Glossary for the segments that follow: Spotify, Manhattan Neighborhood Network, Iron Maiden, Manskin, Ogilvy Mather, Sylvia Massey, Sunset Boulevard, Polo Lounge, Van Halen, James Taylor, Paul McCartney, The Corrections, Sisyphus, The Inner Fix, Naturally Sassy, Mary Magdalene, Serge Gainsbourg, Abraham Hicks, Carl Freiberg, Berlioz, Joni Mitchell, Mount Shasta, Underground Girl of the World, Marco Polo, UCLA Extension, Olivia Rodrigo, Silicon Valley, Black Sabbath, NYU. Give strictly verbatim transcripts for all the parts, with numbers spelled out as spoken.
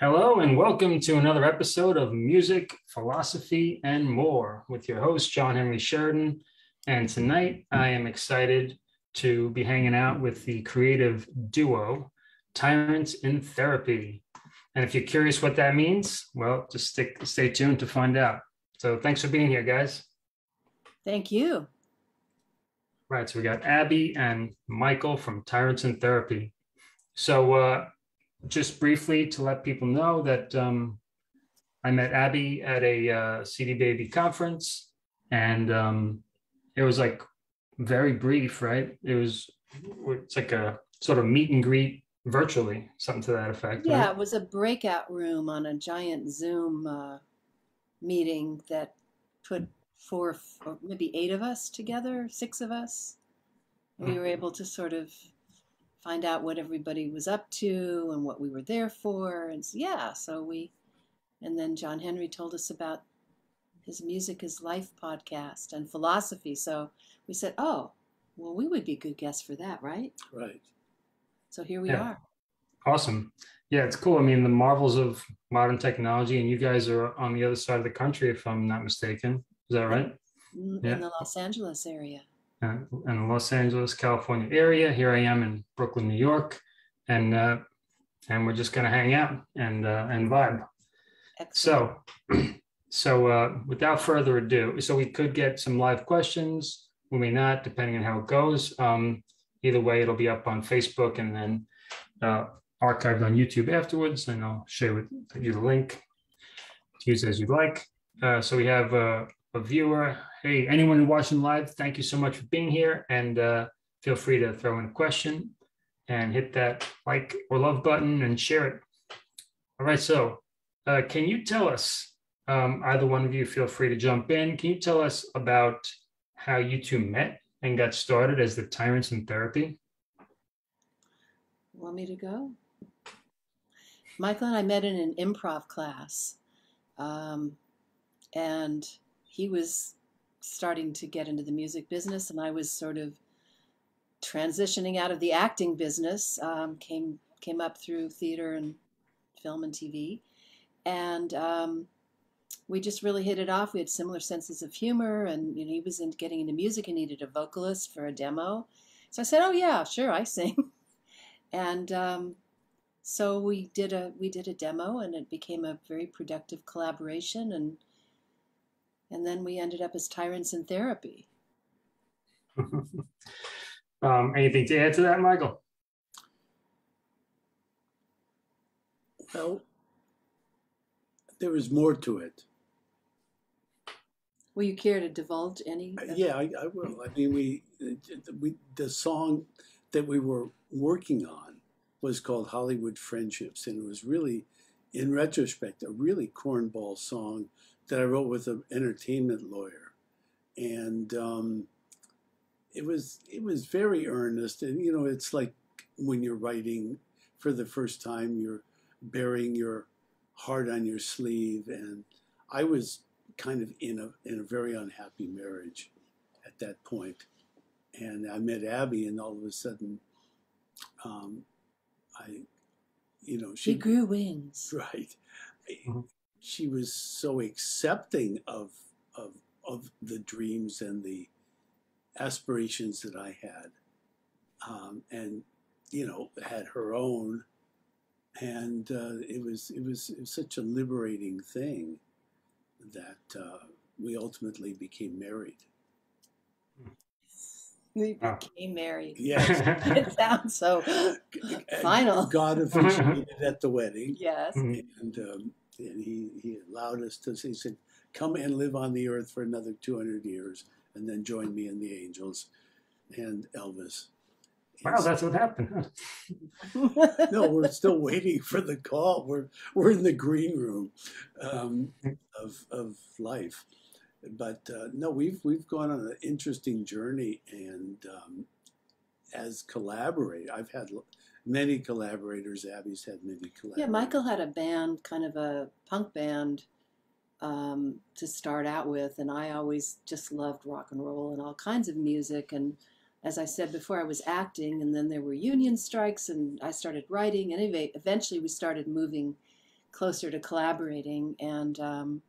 Hello and welcome to another episode of Music, Philosophy, and More with your host, John Henry Sheridan. And tonight I am excited to be hanging out with the creative duo, Tyrants in Therapy. And if you're curious what that means, well, just stick, stay tuned to find out. So thanks for being here, guys. Thank you. Right, so we got Abby and Michael from Tyrants in Therapy. So, uh, just briefly to let people know that um, I met Abby at a uh, C D Baby conference, and um, it was like very brief, right? It was it's like a sort of meet and greet virtually, something to that effect. Yeah, right? It was a breakout room on a giant Zoom uh, meeting that put four, or maybe eight of us together, six of us. We were able to sort of find out what everybody was up to and what we were there for. And so, yeah, so we, and then John Henry told us about his Music is Life podcast and philosophy. So we said, oh, well, we would be good guests for that, right? Right. So here we yeah. are. Awesome. Yeah, it's cool. I mean, the marvels of modern technology, and you guys are on the other side of the country, if I'm not mistaken. Is that right? In, yeah. in the Los Angeles area. Uh, in the Los Angeles, California area. Here I am in Brooklyn, New York, and uh, and we're just gonna hang out and uh, and vibe. Excellent. So, so uh, without further ado, so we could get some live questions. We may not, depending on how it goes. Um, either way, it'll be up on Facebook and then uh, archived on YouTube afterwards. And I'll share with you the link to use as you'd like. Uh, so we have. Uh, A viewer, hey, anyone watching live, thank you so much for being here, and uh, feel free to throw in a question and hit that like or love button and share it. All right, so uh, can you tell us, um, either one of you, feel free to jump in. Can you tell us about how you two met and got started as the Tyrants in Therapy? Want me to go? Michael and I met in an improv class, um, and he was starting to get into the music business, and I was sort of transitioning out of the acting business, um, came came up through theater and film and T V. And um, we just really hit it off. We had similar senses of humor, and you know, he was in getting into music and needed a vocalist for a demo. So I said, oh yeah, sure, I sing. And um, so we did a we did a demo, and it became a very productive collaboration, and And then we ended up as Tyrants in Therapy. um, anything to add to that, Michael? Well, there is more to it. Will you care to divulge any? Uh, yeah, I, I will. I mean, we, we the song that we were working on was called Hollywood Friendships, and it was really, in retrospect, a really cornball song that I wrote with an entertainment lawyer, and um, it was it was very earnest. And you know, it's like when you're writing for the first time, you're bearing your heart on your sleeve. And I was kind of in a in a very unhappy marriage at that point, and I met Abby, and all of a sudden, um, I, you know, she, she grew wings, right. Mm-hmm. She was so accepting of, of of the dreams and the aspirations that I had, um, and you know, had her own, and uh, it was it was it was such a liberating thing that uh, we ultimately became married. We became married. Yes, it sounds so final. God officiated at the wedding. Yes, and. Um, And he, he allowed us to, he said, come and live on the earth for another two hundred years and then join me in the Angels and Elvis. Wow, and so, that's what happened. No, we're still waiting for the call. We're, we're in the green room um, of, of life. But uh, no, we've, we've gone on an interesting journey. And um, as collaborators, I've had many collaborators. Abby's had many collaborators. Yeah, Michael had a band, kind of a punk band um, to start out with, and I always just loved rock and roll and all kinds of music. And as I said before, I was acting, and then there were union strikes, and I started writing, and anyway, eventually we started moving closer to collaborating, and um,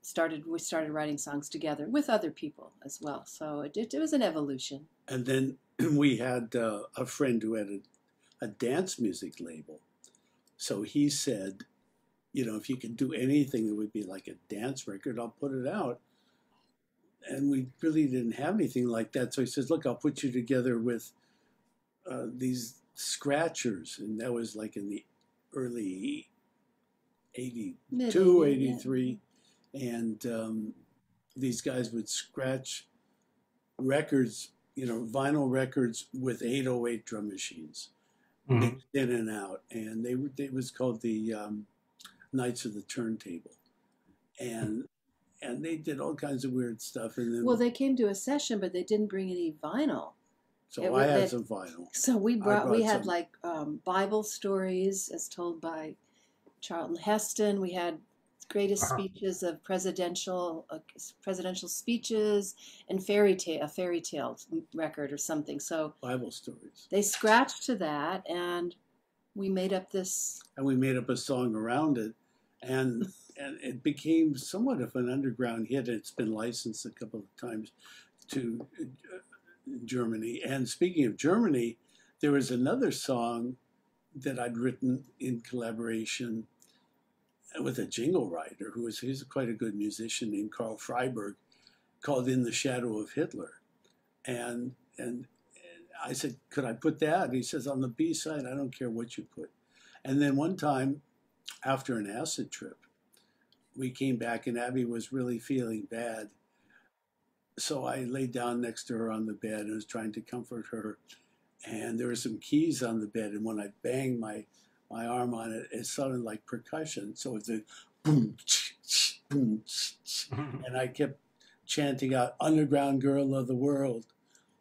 started we started writing songs together with other people as well. So it, it, it was an evolution. And then we had uh, a friend who had a, a dance music label. So he said, you know, if you could do anything that would be like a dance record, I'll put it out. And we really didn't have anything like that. So he says, look, I'll put you together with uh, these scratchers. And that was like in the early eighty-two, eighty-three. Yeah. And um, these guys would scratch records, you know, vinyl records with eight oh eight drum machines, mm-hmm. in and out. And they were, it was called the um, Knights of the Turntable. And And they did all kinds of weird stuff. And then, well, they came to a session, but they didn't bring any vinyl. So it, I had they, some vinyl. So we brought, brought we had some. like um, Bible stories as told by Charlton Heston. We had greatest uh-huh. speeches of presidential uh, presidential speeches and fairy tale, a fairy tale record or something. So Bible stories. They scratched to that, and we made up this. And we made up a song around it, and. And it became somewhat of an underground hit. It's been licensed a couple of times to uh, Germany. And speaking of Germany, there was another song that I'd written in collaboration with a jingle writer who was he's quite a good musician named Carl Freiberg, called "In the Shadow of Hitler." And, and I said, could I put that? And he says, on the B-side, I don't care what you put. And then one time after an acid trip, we came back and Abby was really feeling bad. So I laid down next to her on the bed and was trying to comfort her. And there were some keys on the bed. And when I banged my, my arm on it, it sounded like percussion. So it's a boom, ch-ch, boom, ch-ch. And I kept chanting out, "Underground Girl of the World,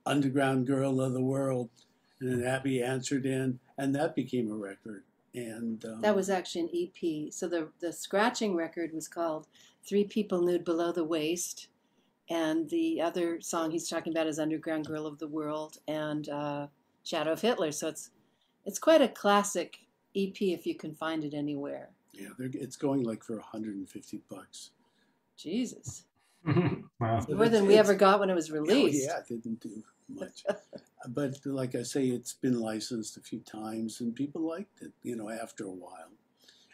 Underground Girl of the World." And then Abby answered in, and that became a record. And um, that was actually an E P. So the the scratching record was called Three People Nude Below the Waist, and the other song he's talking about is Underground Girl of the World and uh, Shadow of Hitler. So it's it's quite a classic E P if you can find it anywhere. Yeah, it's going like for a hundred fifty bucks. Jesus. Wow. More than we ever got when it was released. Yeah, it didn't do much. But like I say, it's been licensed a few times and people liked it, you know, after a while,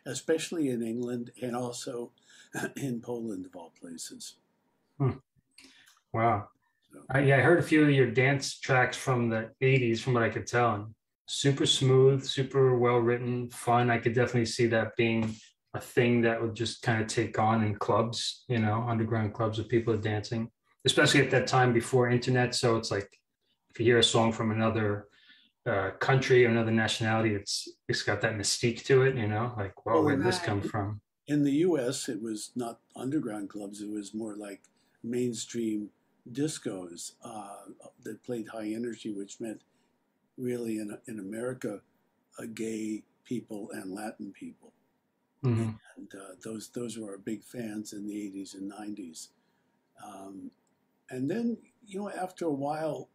especially in England and also in Poland, of all places. Hmm. Wow. So. I, yeah, I heard a few of your dance tracks from the eighties, from what I could tell. And super smooth, super well written, fun. I could definitely see that being a thing that would just kind of take on in clubs, you know, underground clubs with people dancing, especially at that time before internet. So it's like, if you hear a song from another uh, country or another nationality, it's it's got that mystique to it, you know, like, well, where did this come from? In the U S, it was not underground clubs. It was more like mainstream discos uh, that played high energy, which meant really in, in America, uh, gay people and Latin people. Mm-hmm. And uh, those those were our big fans in the eighties and nineties. Um, and then, you know, after a while,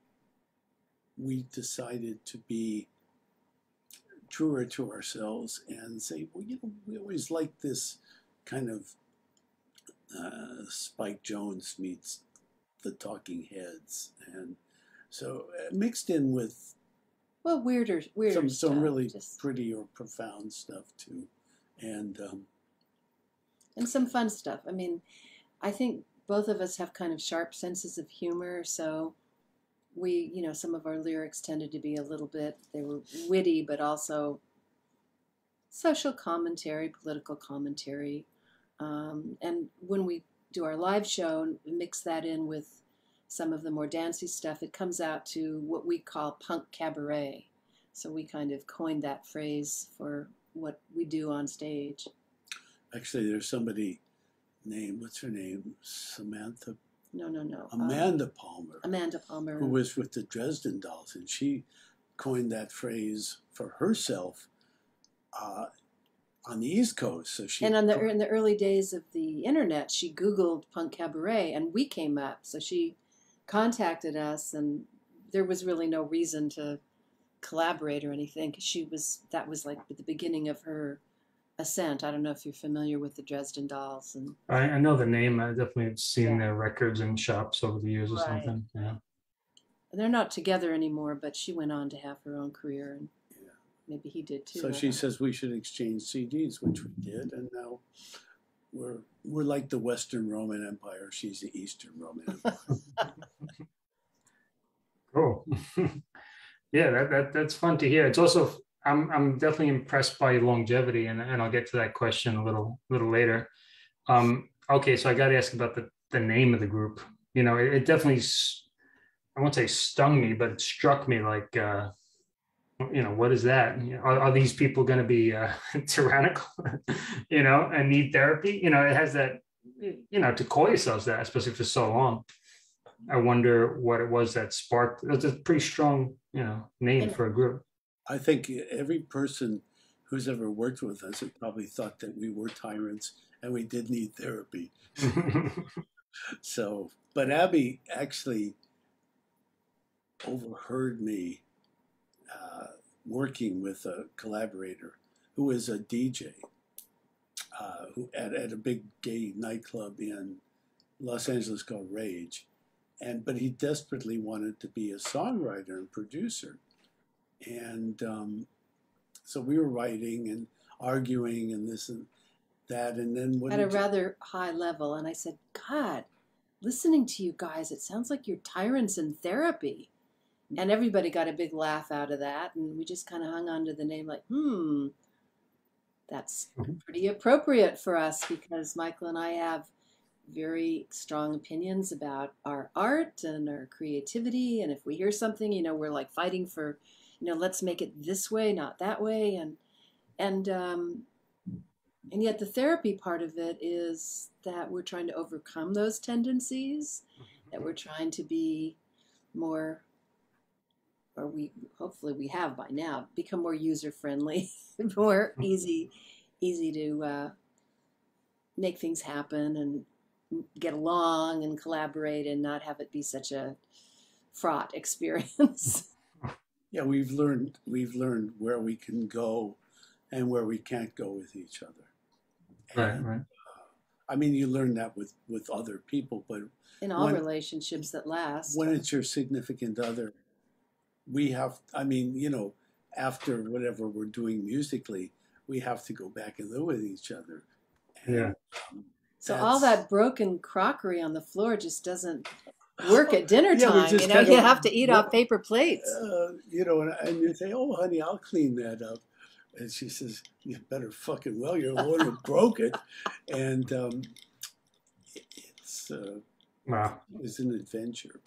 we decided to be truer to ourselves and say, well, you know, we always liked this kind of uh, Spike Jones meets the Talking Heads. And so uh, mixed in with well, weirder, weirder some, some stuff, really just... pretty or profound stuff, too. And um, and some fun stuff. I mean, I think both of us have kind of sharp senses of humor, so we, you know, some of our lyrics tended to be a little bit, they were witty, but also social commentary, political commentary. Um, and when we do our live show and mix that in with some of the more dancey stuff, it comes out to what we call punk cabaret. So we kind of coined that phrase for what we do on stage. Actually, there's somebody named, what's her name? Samantha? No, no, no. Amanda um, Palmer. Amanda Palmer. Who was with the Dresden Dolls, and she coined that phrase for herself uh, on the East Coast. So she And on the, in the early days of the internet, she Googled punk cabaret, and we came up. So she contacted us, and there was really no reason to collaborate or anything, because she was that was like the beginning of her Ascent. I don't know if you're familiar with the Dresden Dolls. And I, I know the name. I definitely have seen yeah. their records in shops over the years or right. something. Yeah. They're not together anymore, but she went on to have her own career, and yeah. maybe he did too. So right? she says we should exchange C Ds, which we did, and now we're we're like the Western Roman Empire. She's the Eastern Roman Empire. Cool. Yeah, that, that that's fun to hear. It's also I'm I'm definitely impressed by longevity, and and I'll get to that question a little little later. Um, okay, so I got to ask about the the name of the group. You know, it, it definitely I won't say stung me, but it struck me like, uh, you know, what is that? You know, are, are these people going to be uh, tyrannical? You know, and need therapy? You know, it has that. You know, to call yourselves that, especially for so long. I wonder what it was that sparked. It's a pretty strong, you know, name for a group. I think every person who's ever worked with us probably thought that we were tyrants and we did need therapy. So, but Abby actually overheard me uh, working with a collaborator who is a D J uh, who at, at a big gay nightclub in Los Angeles called Rage. And, but he desperately wanted to be a songwriter and producer. And um, so we were writing and arguing and this and that. And then what at a rather high level. And I said, God, listening to you guys, it sounds like you're tyrants in therapy. And everybody got a big laugh out of that. And we just kind of hung on to the name like, hmm, that's pretty appropriate for us because Michael and I have very strong opinions about our art and our creativity, and if we hear something, you know, we're like fighting for, you know, let's make it this way, not that way, and and um, and yet the therapy part of it is that we're trying to overcome those tendencies, that we're trying to be more, or we hopefully we have by now become more user friendly, more easy, easy to uh, make things happen and get along and collaborate and not have it be such a fraught experience. Yeah, we've learned we've learned where we can go and where we can't go with each other. And, right, right. Uh, I mean, you learn that with, with other people, but in all when, relationships that last. When it's your significant other, we have, I mean, you know, after whatever we're doing musically, we have to go back and live with each other. And, yeah. Um, So that's, all that broken crockery on the floor just doesn't work at dinner time. Yeah, you know, you of, have to eat well, off paper plates. Uh, you know, and, and you say, "Oh, honey, I'll clean that up," and she says, "You better fucking well. Your lawyer broke it," and um, it's uh, wow, it was an adventure.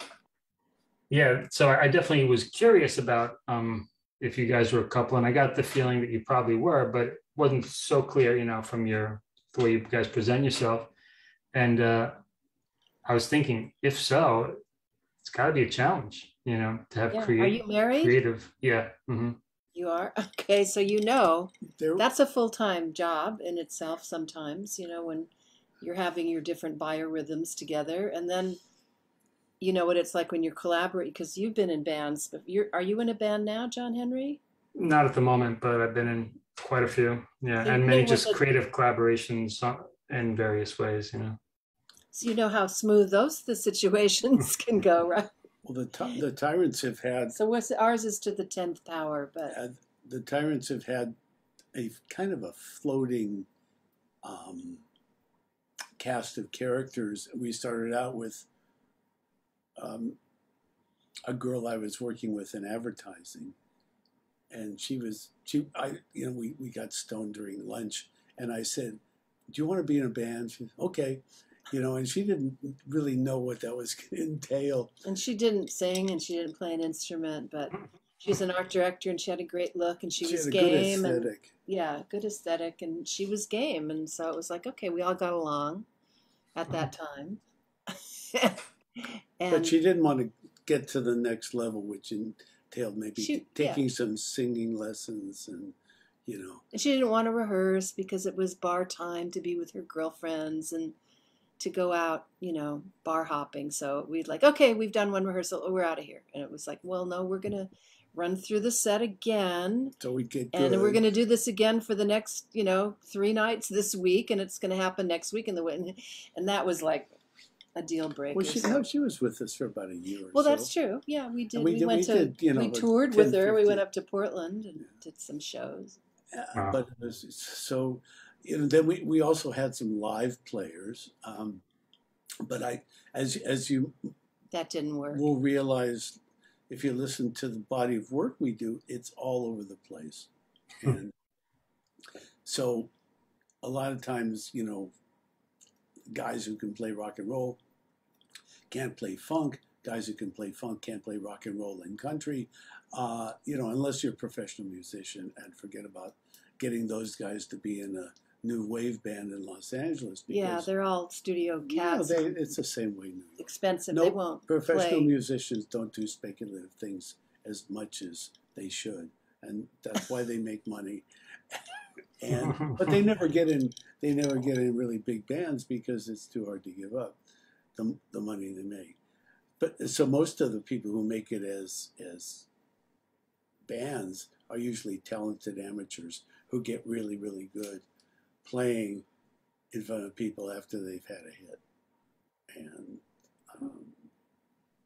Yeah, so I definitely was curious about um, if you guys were a couple, and I got the feeling that you probably were, but it wasn't so clear, you know, from your. The way you guys present yourself, and uh, I was thinking, if so, it's got to be a challenge, you know, to have yeah. creative. Are you married? Creative, yeah. Mm-hmm. You are okay, so you know there, that's a full-time job in itself. Sometimes, you know, when you're having your different biorhythms together, and then you know what it's like when you're collaborating because you've been in bands. But you're are you in a band now, John Henry? Not at the moment, but I've been in. Quite a few, yeah, so and many just creative collaborations in various ways, you know. So you know how smooth those the situations can go, right? Well, the ty the tyrants have had. So what's ours is to the tenth power, but uh, the tyrants have had a kind of a floating um, cast of characters. We started out with um, a girl I was working with in advertising. And she was, she, I, you know, we, we got stoned during lunch. And I said, do you want to be in a band? She said, okay. You know, and she didn't really know what that was going to entail. And she didn't sing and she didn't play an instrument, but she's an art director and she had a great look and she, she was had a game. Good aesthetic. And, yeah, good aesthetic. And she was game. And so it was like, okay, we all got along at that time. And, but she didn't want to get to the next level, which in... maybe she, taking yeah. some singing lessons and, you know. And she didn't want to rehearse because it was bar time to be with her girlfriends and to go out, you know, bar hopping. So we'd like, okay, we've done one rehearsal. We're out of here. And it was like, well, no, we're going to run through the set again. So we get good. And we're going to do this again for the next, you know, three nights this week, and it's going to happen next week in the win. And that was like a deal breaker. Well, she, so. no, she was with us for about a year or well, so. Well, that's true. Yeah, we did. We, we did, went we to, did, you know, we toured with her. fifteen. We went up to Portland and did some shows. Uh, wow. But it was so, you know, then we, we also had some live players. Um, but I, as as you, that didn't work. We'll realize if you listen to the body of work we do, it's all over the place. And so a lot of times, you know, guys who can play rock and roll can't play funk. Guys who can play funk can't play rock and roll and country. Uh, you know, unless you're a professional musician, and forget about getting those guys to be in a new wave band in Los Angeles. Because, yeah, they're all studio cats. You know, they, it's the same way. New York. Expensive. No, they won't. Professional play. musicians don't do speculative things as much as they should, and that's why they make money. And but they never get in. They never get in really big bands because it's too hard to give up the the money they make. But so most of the people who make it as as bands are usually talented amateurs who get really really good playing in front of people after they've had a hit. And um,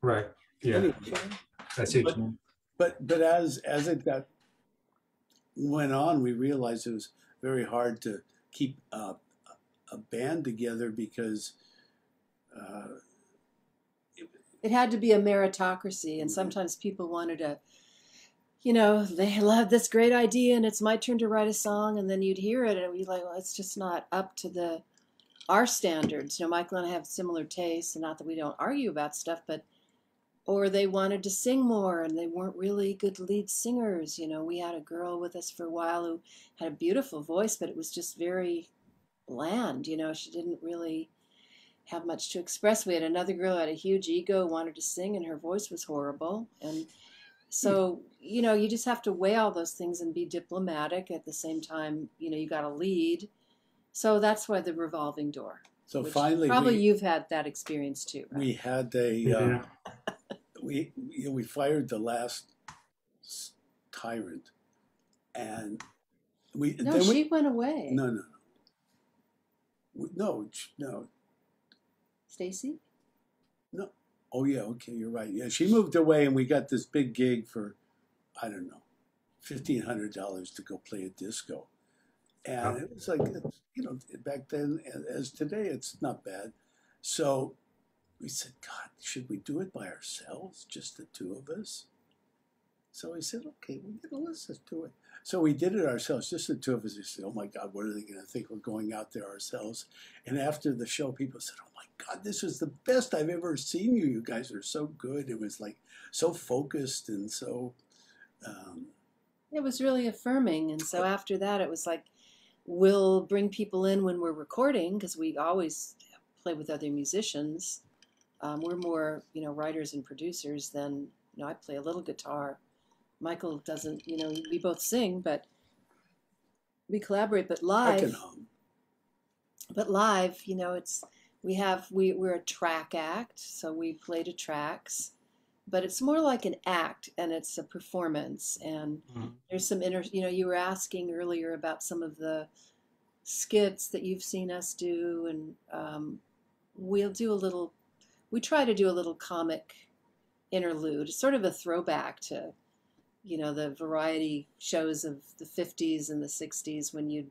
right, yeah, anyway, that's it. But, but but as as it got went on, we realized it was very hard to keep uh, a band together because. Uh, It had to be a meritocracy, and sometimes people wanted to, you know, they love this great idea, and it's my turn to write a song, and then you'd hear it, and it would be like, well, it's just not up to the our standards. You know, Michael and I have similar tastes, and not that we don't argue about stuff, but, or they wanted to sing more, and they weren't really good lead singers. You know, we had a girl with us for a while who had a beautiful voice, but it was just very bland. You know, she didn't really have much to express. We had another girl who had a huge ego, wanted to sing, and her voice was horrible. And so, you know, you just have to weigh all those things and be diplomatic at the same time. You know, you got to lead. So that's why the revolving door. So finally, probably we, you've had that experience too. Right? We had a, uh, we you know, we fired the last tyrant, and we no, then she we, went away. No, no, no, no, no. Stacy? No. Oh, yeah. Okay. You're right. Yeah. She moved away, and we got this big gig for, I don't know, fifteen hundred dollars to go play a disco. And it was like, you know, back then, as today, it's not bad. So we said, God, should we do it by ourselves, just the two of us? So I said, okay, well, let's just do it. So we did it ourselves, just the two of us. We said, oh, my God, what are they going to think? We're going out there ourselves. And after the show, people said, oh, my God, this was the best I've ever seen you. You guys are so good. It was, like, so focused and so... Um, it was really affirming. And so after that, it was like, we'll bring people in when we're recording, because we always play with other musicians. Um, we're more, you know, writers and producers than, you know, I play a little guitar. Michael doesn't, you know, we both sing, but we collaborate, but live, I can hum. But live, you know, it's, we have, we, we're a track act, so we play to tracks, but it's more like an act, and it's a performance, and mm-hmm. there's some, inter, you know, you were asking earlier about some of the skits that you've seen us do, and um, we'll do a little, we try to do a little comic interlude, sort of a throwback to, you know, the variety shows of the fifties and the sixties when you'd,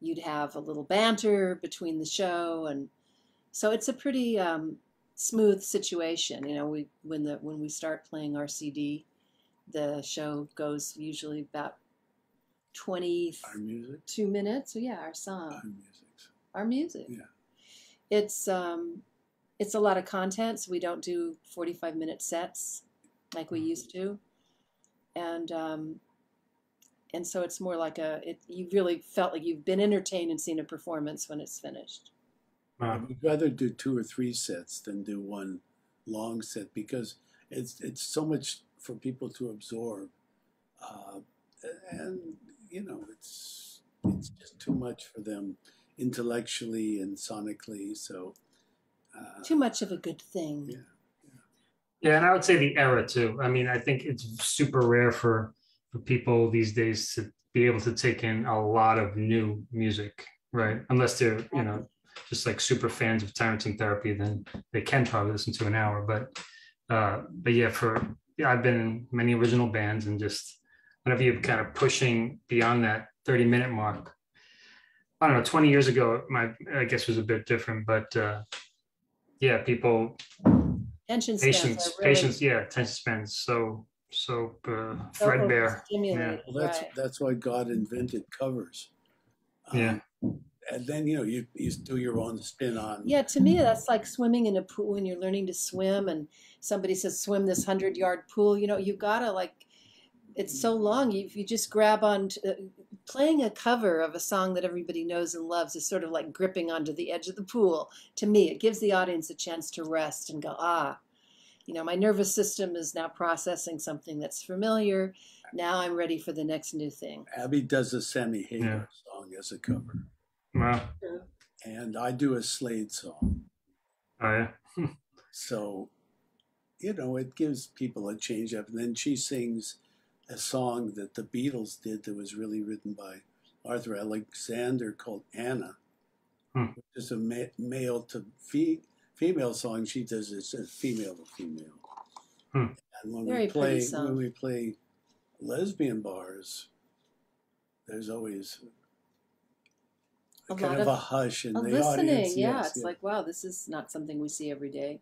you'd have a little banter between the show. And so it's a pretty um, smooth situation. You know, we, when the, when we start playing our C D, the show goes usually about twenty-two minutes. So yeah, our song, our music, our music. Yeah. It's, um, it's a lot of content. So we don't do forty-five minute sets like we mm-hmm. used to. And um, and so it's more like a, it, you really felt like you've been entertained and seen a performance when it's finished. Wow. I'd rather do two or three sets than do one long set because it's it's so much for people to absorb. Uh, and, you know, it's, it's just too much for them intellectually and sonically. So uh, too much of a good thing. Yeah. Yeah, and I would say the era too. I mean, I think it's super rare for, for people these days to be able to take in a lot of new music, right? Unless they're, you know, just like super fans of Parenting Therapy, then they can probably listen to an hour. But, uh, but yeah, for yeah, I've been in many original bands, and just whenever you're kind of pushing beyond that thirty minute mark, I don't know, twenty years ago, my, I guess was a bit different, but uh, yeah, people, attention spans, really... patience, yeah, attention spans. So, so uh, threadbare. Yeah. Well, that's right. That's why God invented covers. Um, yeah. And then, you know, you, you do your own spin on. Yeah, to me, that's like swimming in a pool when you're learning to swim and somebody says, swim this hundred yard pool. You know, you got to like, it's so long. You, you just grab on to, uh, playing a cover of a song that everybody knows and loves is sort of like gripping onto the edge of the pool. To me, it gives the audience a chance to rest and go, ah, you know, my nervous system is now processing something that's familiar. Now I'm ready for the next new thing. Abby does a Sammy Hagar yeah. song as a cover. Wow. And I do a Slade song. Oh, yeah. So, you know, it gives people a change up. And then she sings a song that the Beatles did that was really written by Arthur Alexander called Anna, hmm. which is a ma male to fee female song. She does it as female to female. Hmm. And when Very we play when we play lesbian bars, there's always a kind lot of, of a hush in the listening. Audience. Yeah, yes, it's yeah. like, wow, this is not something we see every day,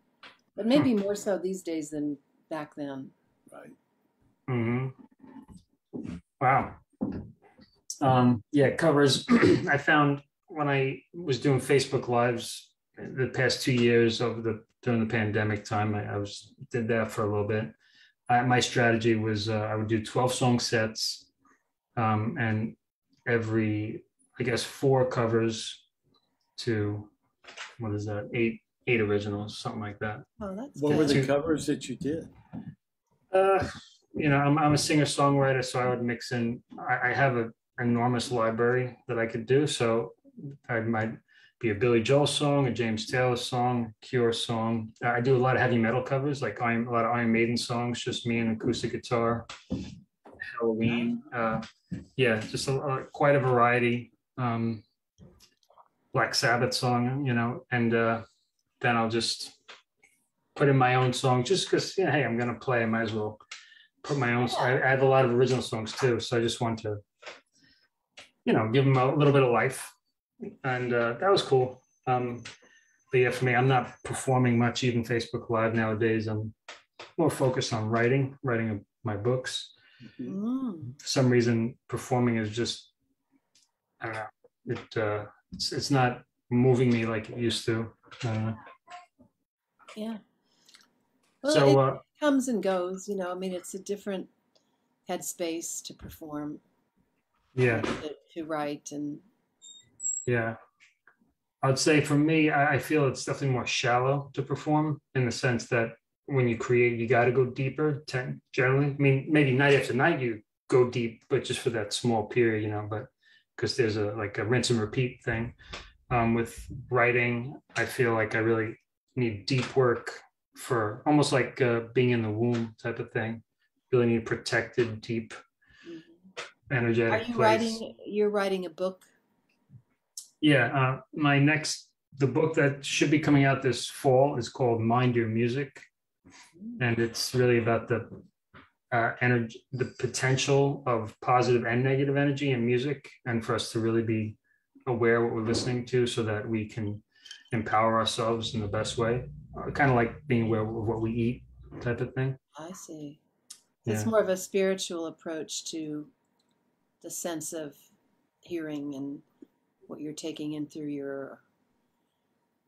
but maybe more so these days than back then. Right. Mm-hmm. Wow. Um, yeah, covers. I found when I was doing Facebook Lives the past two years of the during the pandemic time, I, I was did that for a little bit. I, my strategy was uh, I would do twelve song sets, um, and every. I guess four covers to, what is that, eight eight originals, something like that. Oh, that's what good. Were the covers that you did? Uh, you know, I'm, I'm a singer-songwriter, so I would mix in, I, I have an enormous library that I could do, so I might be a Billy Joel song, a James Taylor song, Cure song. I do a lot of heavy metal covers, like Iron, a lot of Iron Maiden songs, just me and acoustic guitar, Halloween. Uh, yeah, just a, a, quite a variety. Um, Black Sabbath song, you know, and uh, then I'll just put in my own song just because, you know, hey, I'm going to play. I might as well put my own. I, I have a lot of original songs too. So I just want to, you know, give them a little bit of life. And uh, that was cool. Um, but yeah, for me, I'm not performing much, even Facebook Live nowadays. I'm more focused on writing, writing my books. Mm. For some reason, performing is just, I don't know. It, uh, it's it's not moving me like it used to. Uh, yeah. Well, so, it uh, comes and goes, you know. I mean, it's a different headspace to perform. Yeah. To, to write and. Yeah, I'd say for me, I, I feel it's definitely more shallow to perform in the sense that when you create, you got to go deeper. Ten, generally, I mean, maybe night after night you go deep, but just for that small period, you know, but. Because there's a like a rinse and repeat thing. Um, with writing, I feel like I really need deep work for almost like uh, being in the womb type of thing. Really need protected, deep, mm-hmm. energetic. Are you place. writing? You're writing a book. Yeah, uh, my next the book that should be coming out this fall is called Mind Your Music, mm-hmm. and it's really about the Uh, energy, the potential of positive and negative energy in music, and for us to really be aware what we're listening to so that we can empower ourselves in the best way, uh, kind of like being aware of what we eat type of thing. I see. Yeah. It's more of a spiritual approach to the sense of hearing and what you're taking in through your...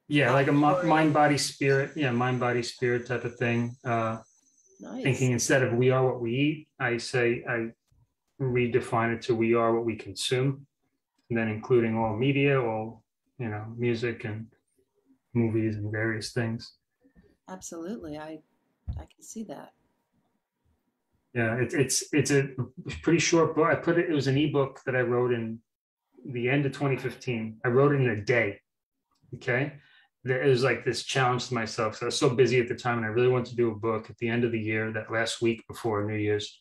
Yeah, like a mind, body, spirit. Yeah, mind, body, spirit type of thing. Uh, Nice. Thinking instead of we are what we eat, I say I redefine it to we are what we consume, and then including all media, all, you know, music and movies and various things. Absolutely, I I can see that. Yeah, it's it's it's a pretty short book. I put it. It was an ebook that I wrote in the end of twenty fifteen. I wrote it in a day. Okay, there is like this challenge to myself. So I was so busy at the time, and I really wanted to do a book at the end of the year. That last week before New Year's,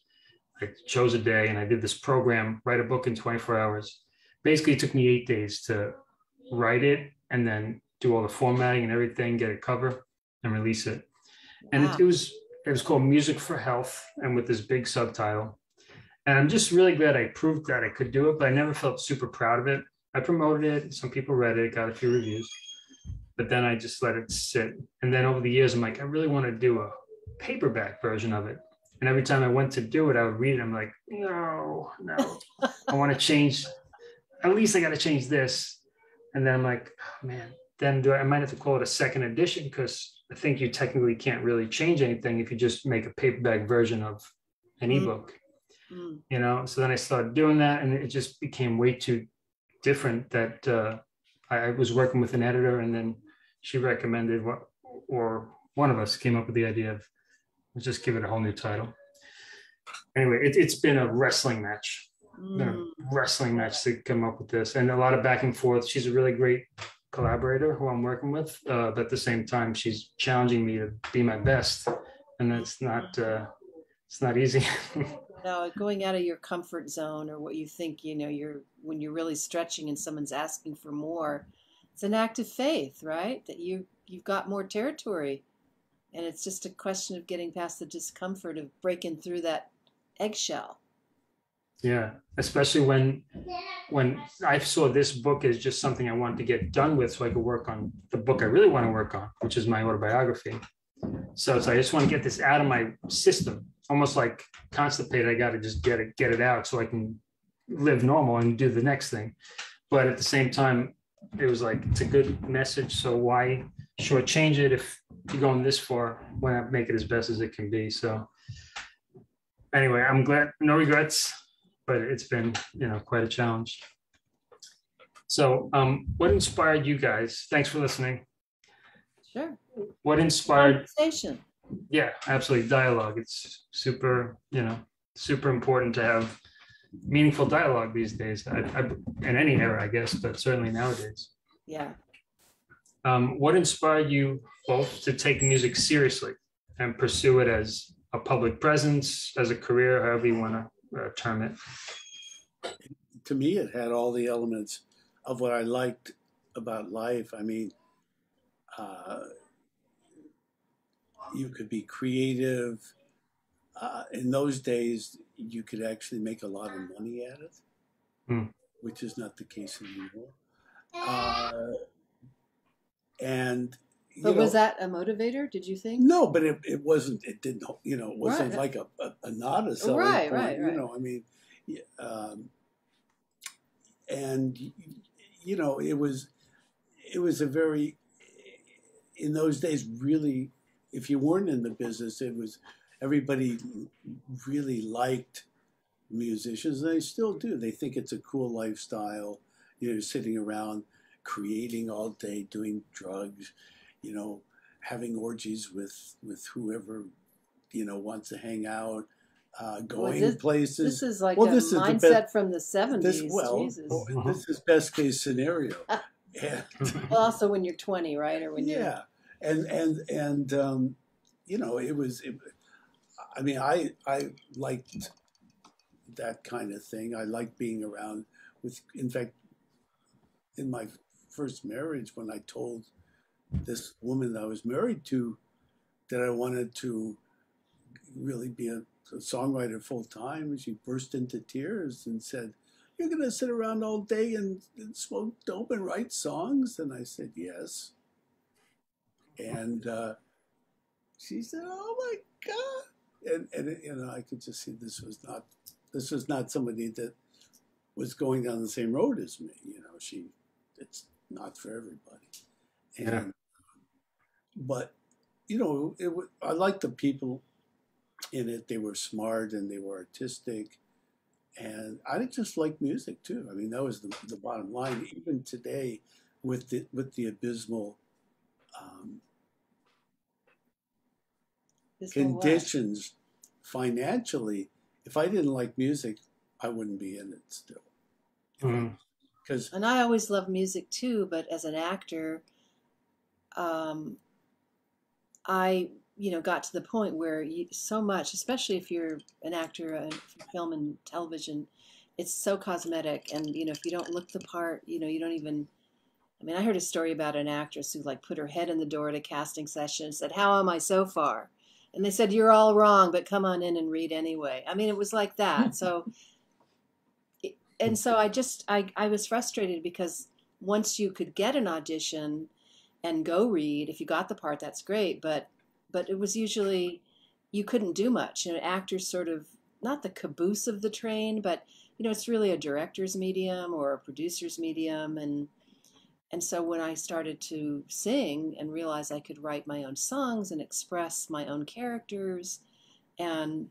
I chose a day and I did this program, write a book in twenty-four hours. Basically, it took me eight days to write it and then do all the formatting and everything, get a cover and release it. Wow. And it, it was it was called Music for Health, and with this big subtitle. And I'm just really glad I proved that I could do it, but I never felt super proud of it. I promoted it. Some people read it, got a few reviews, but then I just let it sit. And then over the years, I'm like, I really want to do a paperback version of it. And every time I went to do it, I would read it. I'm like, no, no, I want to change. At least I got to change this. And then I'm like, oh, man, then do I, I might have to call it a second edition, because I think you technically can't really change anything if you just make a paperback version of an mm-hmm. ebook. Mm-hmm. You know, so then I started doing that, and it just became way too different that uh, I, I was working with an editor, and then she recommended what, or one of us came up with the idea of just give it a whole new title. Anyway, it, it's been a wrestling match, mm. a wrestling match to come up with this, and a lot of back and forth. She's a really great collaborator who I'm working with, uh, but at the same time, she's challenging me to be my best, and that's not uh, it's not easy. No, going out of your comfort zone, or what you think, you know, you're when you're really stretching and someone's asking for more, it's an act of faith, right? That you, you've got more territory. And it's just a question of getting past the discomfort of breaking through that eggshell. Yeah, especially when when I saw this book as just something I wanted to get done with so I could work on the book I really want to work on, which is my autobiography. So, so I just want to get this out of my system. Almost like constipated, I got to just get it, get it out so I can live normal and do the next thing. But at the same time, it was like, it's a good message. So why shortchange it if you're going this far? Why not make it as best as it can be? So anyway, I'm glad, no regrets, but it's been, you know, quite a challenge. So um, what inspired you guys? Thanks for listening. Sure. What inspired? Conversation. Yeah, absolutely. Dialogue. It's super, you know, super important to have meaningful dialogue these days, I, I, in any era, I guess, but certainly nowadays. Yeah. Um, what inspired you both to take music seriously and pursue it as a public presence, as a career, however you want to uh, term it? To me, it had all the elements of what I liked about life. I mean, uh, you could be creative. Uh, in those days, you could actually make a lot of money at it, mm. which is not the case anymore. Uh, and but was know, that a motivator? Did you think? No, but it, it wasn't. It didn't. You know, it wasn't right. like a a, a nod or something. Right, right, right. You know, I mean, um, and you know, it was it was a very in those days really. If you weren't in the business, it was everybody really liked musicians. They still do. They think it's a cool lifestyle, you know, sitting around creating all day, doing drugs, you know, having orgies with, with whoever, you know, wants to hang out, uh, going well, this, places. This is like well, a this mindset is the best, from the seventies. This, well, Jesus. Well, this is best case scenario. And, well, also when you're twenty, right? Or when yeah. You're, And and and um, you know, it was. It, I mean, I I liked that kind of thing. I liked being around with. In fact, in my first marriage, when I told this woman that I was married to that I wanted to really be a, a songwriter full time, she burst into tears and said, "You're going to sit around all day and, and smoke dope and write songs?" And I said, "Yes." And uh, she said, "Oh my God!" And, and you know, I could just see this was not, this was not somebody that was going down the same road as me. You know, she, it's not for everybody. And, yeah. But you know, it, it, I liked the people in it. They were smart and they were artistic, and I just liked music too. I mean, that was the, the bottom line. Even today, with the with the abysmal. Um, conditions financially, if I didn't like music, I wouldn't be in it still. Mm. Cause, and I always loved music too, but as an actor, um, I, you know, got to the point where you, so much, especially if you're an actor in film and television, it's so cosmetic. And, you know, if you don't look the part, you know, you don't even, I mean, I heard a story about an actress who like put her head in the door at a casting session and said, "How am I so far?" And they said, "You're all wrong, but come on in and read anyway." I mean, it was like that. So, and so I just, I, I was frustrated because once you could get an audition and go read, if you got the part, that's great. But, but it was usually, you couldn't do much. You know, actors sort of, not the caboose of the train, but, you know, it's really a director's medium or a producer's medium. And, and so when I started to sing and realize I could write my own songs and express my own characters and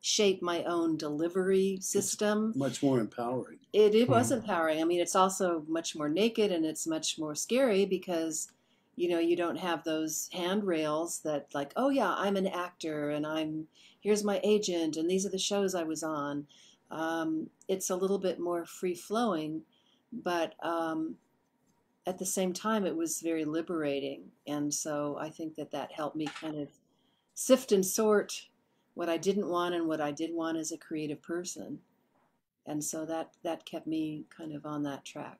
shape my own delivery system, it's much more empowering. It, it was empowering. I mean, it's also much more naked and it's much more scary because, you know, you don't have those handrails that like, oh yeah, I'm an actor and I'm, here's my agent and these are the shows I was on. Um, it's a little bit more free flowing, but um, at the same time, it was very liberating. And so I think that that helped me kind of sift and sort what I didn't want and what I did want as a creative person. And so that, that kept me kind of on that track.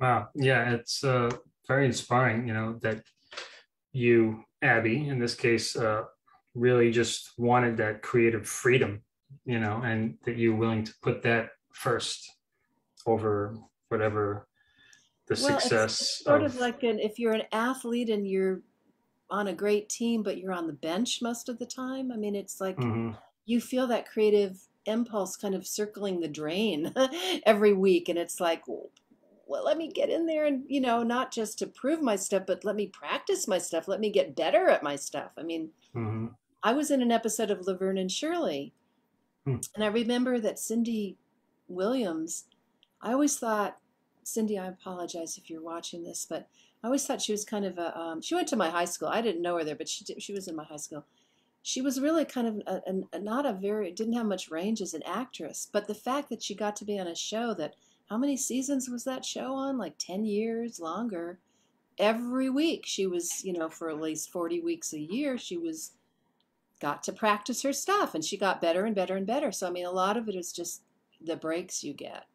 Wow. Yeah. It's uh, very inspiring, you know, that you, Abby, in this case, uh, really just wanted that creative freedom, you know, and that you're willing to put that first over whatever the well, success. It's sort of, of like an, if you're an athlete and you're on a great team, but you're on the bench most of the time. I mean, it's like mm-hmm. you feel that creative impulse kind of circling the drain every week. And it's like, well, let me get in there and, you know, not just to prove my stuff, but let me practice my stuff. Let me get better at my stuff. I mean, mm-hmm. I was in an episode of Laverne and Shirley. Mm. And I remember that Cindy Williams, I always thought, Cindy, I apologize if you're watching this, but I always thought she was kind of a, um, she went to my high school. I didn't know her there, but she did, she was in my high school. She was really kind of a, a, not a very, didn't have much range as an actress, but the fact that she got to be on a show that, how many seasons was that show on? Like ten years, longer. Every week she was, you know, for at least forty weeks a year, she was, got to practice her stuff and she got better and better and better. So, I mean, a lot of it is just the breaks you get.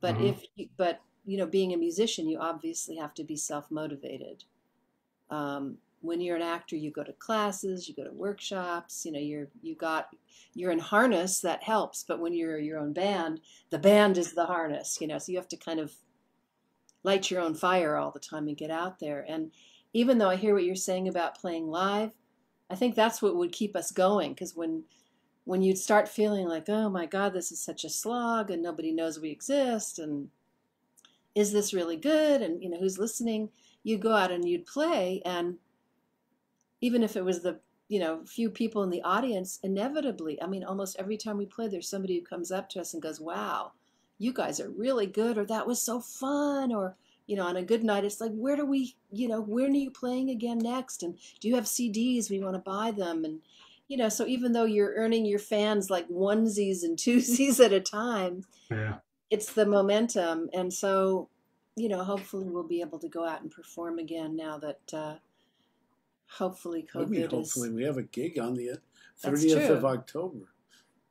But mm-hmm. if, you, but, you know, being a musician, you obviously have to be self-motivated. Um, when you're an actor, you go to classes, you go to workshops, you know, you're, you got, you're in harness, that helps. But when you're your own band, the band is the harness, you know, so you have to kind of light your own fire all the time and get out there. And even though I hear what you're saying about playing live, I think that's what would keep us going. Because when, when you'd start feeling like, oh my God, this is such a slog and nobody knows we exist and is this really good? And, you know, who's listening? You go out and you'd play. And even if it was the, you know, few people in the audience, inevitably, I mean, almost every time we play, there's somebody who comes up to us and goes, wow, you guys are really good. Or that was so fun. Or, you know, on a good night, it's like, where do we, you know, when are you playing again next? And do you have C Ds? We want to buy them. And, you know, so even though you're earning your fans like onesies and twosies at a time, yeah. It's the momentum. And so, you know, hopefully we'll be able to go out and perform again now that uh, hopefully COVID I mean, hopefulully is, we have a gig on the thirtieth of October.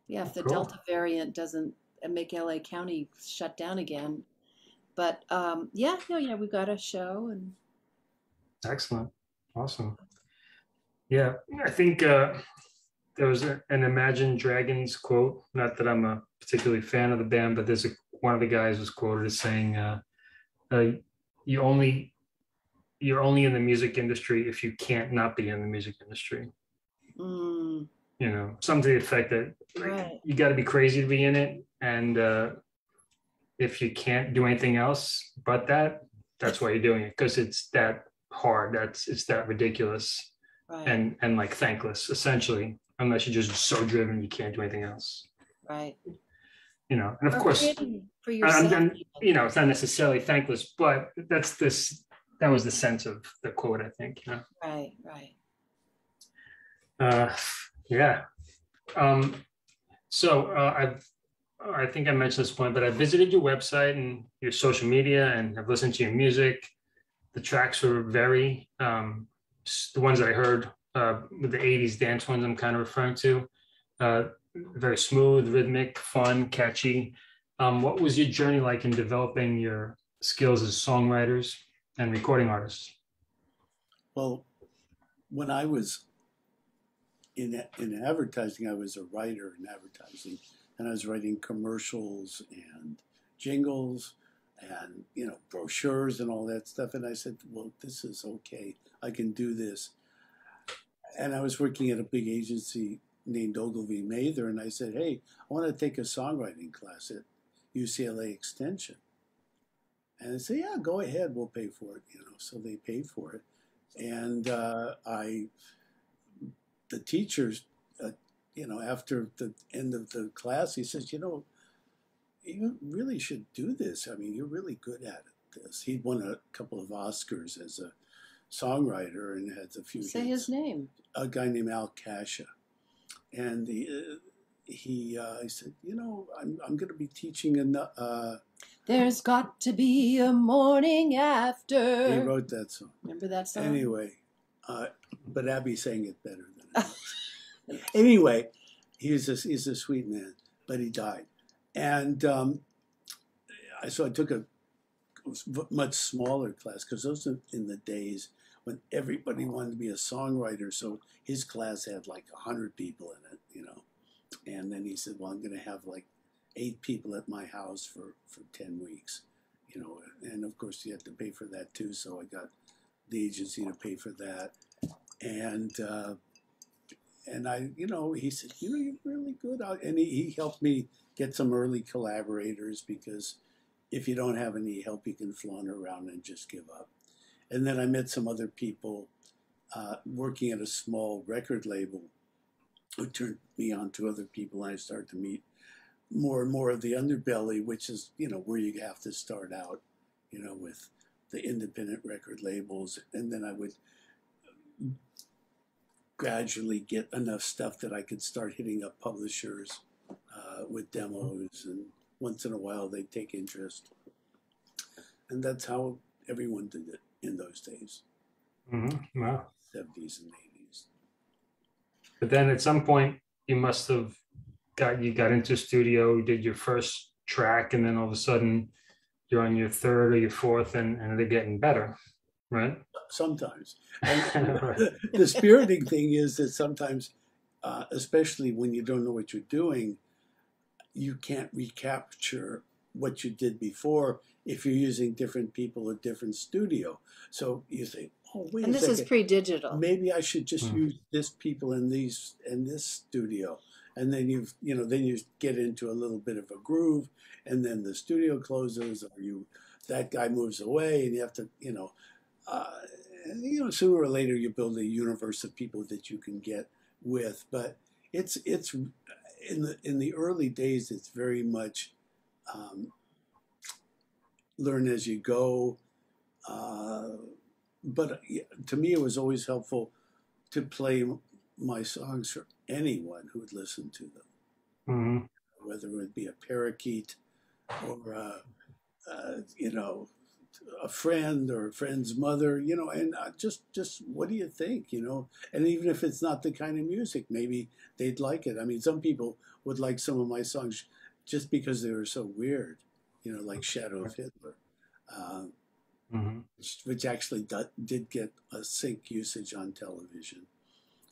Yeah, if the cool. Delta variant doesn't make L A County shut down again. But um, yeah, no, yeah, we've got a show. And excellent. Awesome. Yeah, I think uh, there was a, an Imagine Dragons quote, not that I'm a particularly fan of the band, but there's a one of the guys was quoted as saying, uh, uh, "You only, you're only in the music industry if you can't not be in the music industry." Mm. You know, some to the effect that like, right. You got to be crazy to be in it, and uh, if you can't do anything else but that, that's why you're doing it because it's that hard. That's it's that ridiculous, right. and and like thankless essentially, unless you're just so driven you can't do anything else. Right. You know, and of or course, for yourself, I'm, I'm, you know, it's not necessarily thankless, but that's this, that was the sense of the quote, I think, you know? Right, right. Uh, yeah. Um, so uh, I I think I mentioned this point, but I visited your website and your social media and I've listened to your music. the tracks were very, um, the ones that I heard, uh, with the eighties dance ones I'm kind of referring to, uh, very smooth, rhythmic, fun, catchy. Um, what was your journey like in developing your skills as songwriters and recording artists? Well, when I was in in advertising, I was a writer in advertising, and I was writing commercials and jingles and, you know, brochures and all that stuff. And I said, well, this is okay. I can do this. And I was working at a big agency named Ogilvy Mather, and I said, hey, I want to take a songwriting class at U C L A Extension. And they said, yeah, go ahead, we'll pay for it, you know. So they paid for it. And uh, I, the teachers, uh, you know, after the end of the class, he says, you know, you really should do this. I mean, you're really good at it, this. He'd won a couple of Oscars as a songwriter and had a few. Say hits. His name. A guy named Al Kasha. And he, he uh, I said, you know, I'm, I'm going to be teaching in the, uh, There's Got to Be a Morning After. He wrote that song. Remember that song? Anyway, uh, but Abby sang it better than I did. Anyway, he's a, he's a sweet man, but he died. And um, I, so I took a much smaller class, because those were in the days when everybody wanted to be a songwriter. So his class had like a hundred people in it, you know. And then he said, well, I'm going to have like eight people at my house for, for ten weeks, you know. And of course, you had to pay for that too. So I got the agency to pay for that. And uh, and I, you know, he said, you know, you're really good. And he, he helped me get some early collaborators, because if you don't have any help, you can flounder around and just give up. And then I met some other people uh, working at a small record label who turned me on to other people, and I started to meet more and more of the underbelly, which is, you know, where you have to start out, you know, with the independent record labels. And then I would gradually get enough stuff that I could start hitting up publishers uh, with demos, and once in a while they'd take interest. And that's how everyone did it in those days. Mm-hmm. Wow. seventies and eighties. But then at some point you must have got, you got into a studio, did your first track, and then all of a sudden you're on your third or your fourth, and, and they're getting better, right? Sometimes. And right. The, the spiriting thing is that sometimes, uh, especially when you don't know what you're doing, you can't recapture what you did before if you're using different people or different studio. So you think, oh, wait a second. And this is pre-digital. Maybe I should just mm. use this people in these in this studio. And then you you know, then you get into a little bit of a groove, and then the studio closes, or you that guy moves away, and you have to, you know, uh, you know, sooner or later you build a universe of people that you can get with. But it's it's in the in the early days, it's very much um, learn as you go. Uh, but to me, it was always helpful to play my songs for anyone who would listen to them, mm-hmm. whether it would be a parakeet or, a, a, you know, a friend or a friend's mother, you know, and just, just what do you think, you know? And even if it's not the kind of music, maybe they'd like it. I mean, some people would like some of my songs just because they were so weird, you know, like Shadow of Hitler, uh, mm-hmm. which, which actually did get a sync usage on television.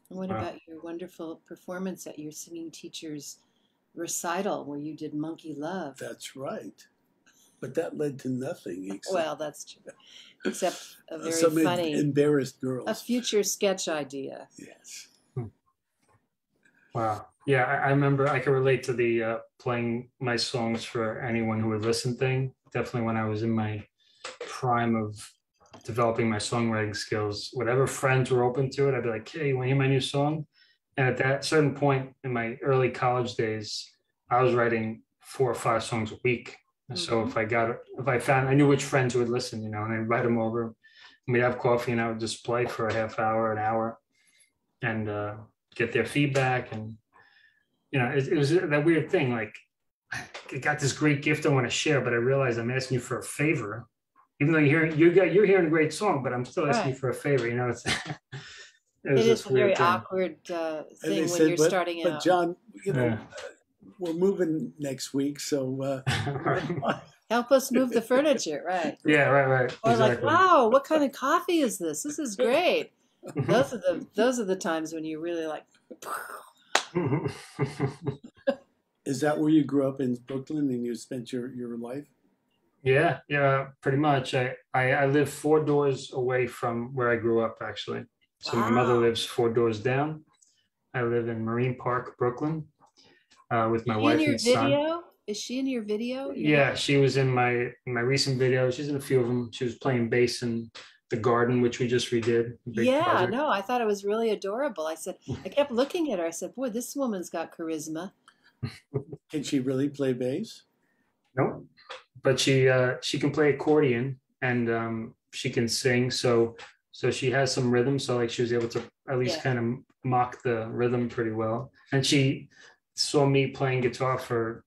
And what about your wonderful performance at your singing teacher's recital where you did Monkey Love? That's right. But that led to nothing. Except, well, that's true. Except a very some funny... embarrassed girls. A future sketch idea. Yes. Hmm. Wow. Yeah, I, I remember I can relate to the uh, playing my songs for anyone who would listen thing. Definitely when I was in my prime of developing my songwriting skills, whatever friends were open to it, I'd be like, hey, you want to hear my new song? And at that certain point in my early college days, I was writing four or five songs a week. Mm-hmm. So if I got, if I found, I knew which friends would listen, you know, and I'd write them over, and we'd have coffee, and I would just play for a half hour, an hour, and uh, get their feedback. And, you know, it, it was that weird thing. Like, I got this great gift I want to share, but I realized I'm asking you for a favor. even though you're hearing, you're, you're hearing a great song, but I'm still asking right. for a favor, you know. It's, it was it is a very thing. awkward uh, thing when said, you're but, starting but out. But John, you know, yeah. we're moving next week, so uh, help us move the furniture, right? Yeah, right, right. Or exactly. like, wow, what kind of coffee is this? This is great. Those are the those are the times when you really like. Is that where you grew up in Brooklyn and you spent your your life? Yeah, yeah, pretty much. I, I, I live four doors away from where I grew up, actually. So wow. my mother lives four doors down. I live in Marine Park, Brooklyn, uh, with my wife and son. Is she in your video? Is she in your video? You yeah, know? She was in my my recent video. She's in a few of them. She was playing bass in the garden, which we just redid. Yeah, project. no, I thought it was really adorable. I said, I kept looking at her. I said, boy, this woman's got charisma. Can she really play bass? No. But she uh, she can play accordion and um, she can sing, so so she has some rhythm. So like she was able to at least yeah. kind of mock the rhythm pretty well. And she saw me playing guitar for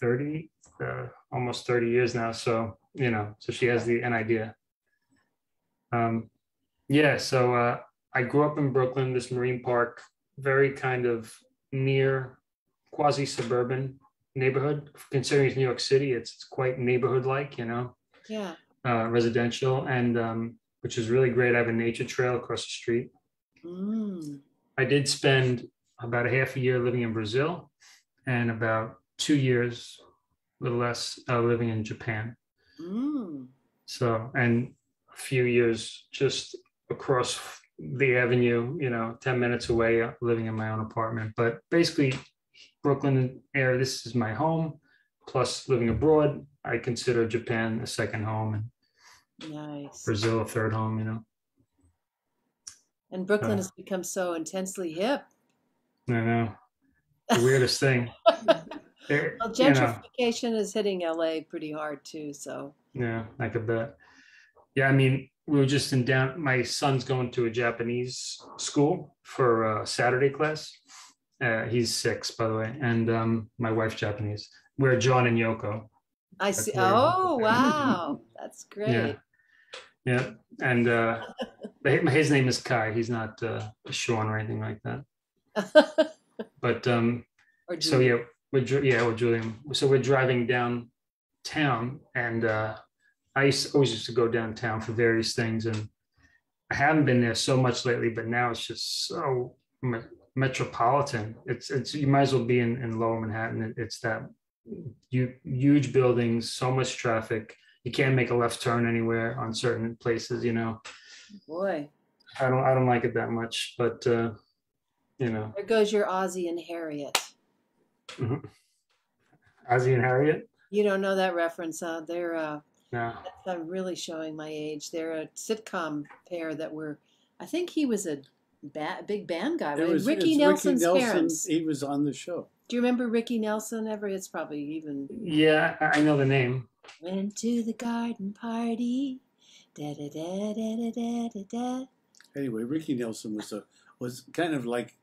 thirty, uh, almost thirty years now. So you know, so she has the an idea. Um, yeah. So uh, I grew up in Brooklyn, this Marine Park, very kind of near quasi suburban neighborhood. Considering it's New York City, it's, it's quite neighborhood like, you know. Yeah. Uh, residential, and um, which is really great. I have a nature trail across the street. Mm. I did spend about a half a year living in Brazil, and about two years, a little less, uh, living in Japan. Mm. So, and a few years just across the avenue, you know, ten minutes away, uh, living in my own apartment. But basically, Brooklyn area, this is my home, plus living abroad, I consider Japan a second home and nice. Brazil a third home, you know. And Brooklyn uh, has become so intensely hip. I know. The weirdest thing. They're, well, gentrification you know, is hitting L A pretty hard too, so. Yeah, I could bet. Yeah, I mean, we were just in down, my son's going to a Japanese school for a Saturday class. Uh, he's six, by the way, and um, my wife's Japanese. We're John and Yoko. I see. Oh, wow. That's great. Yeah. Yeah. And uh, his name is Kai. He's not uh, Sean or anything like that. But um, or so, yeah, we're, yeah, we're Julian. So we're driving downtown, and uh, I used, always used to go downtown for various things. And I haven't been there so much lately, but now it's just so much. Metropolitan. It's it's you might as well be in, in Lower Manhattan. It, it's that you, huge buildings, so much traffic. You can't make a left turn anywhere on certain places. You know. Boy. I don't I don't like it that much, but uh, you know. There goes your Ozzy and Harriet. Mm-hmm. Ozzy and Harriet. You don't know that reference, huh? They're uh, no. I'm really showing my age. They're a sitcom pair that were. I think he was a. Ba big band guy. It was, Ricky Nelson's Ricky Nelson, parents. He was on the show. Do you remember Ricky Nelson ever? It's probably even. Yeah, I know the name. Went to the garden party. Da da da da da da da. Anyway, Ricky Nelson was a was kind of like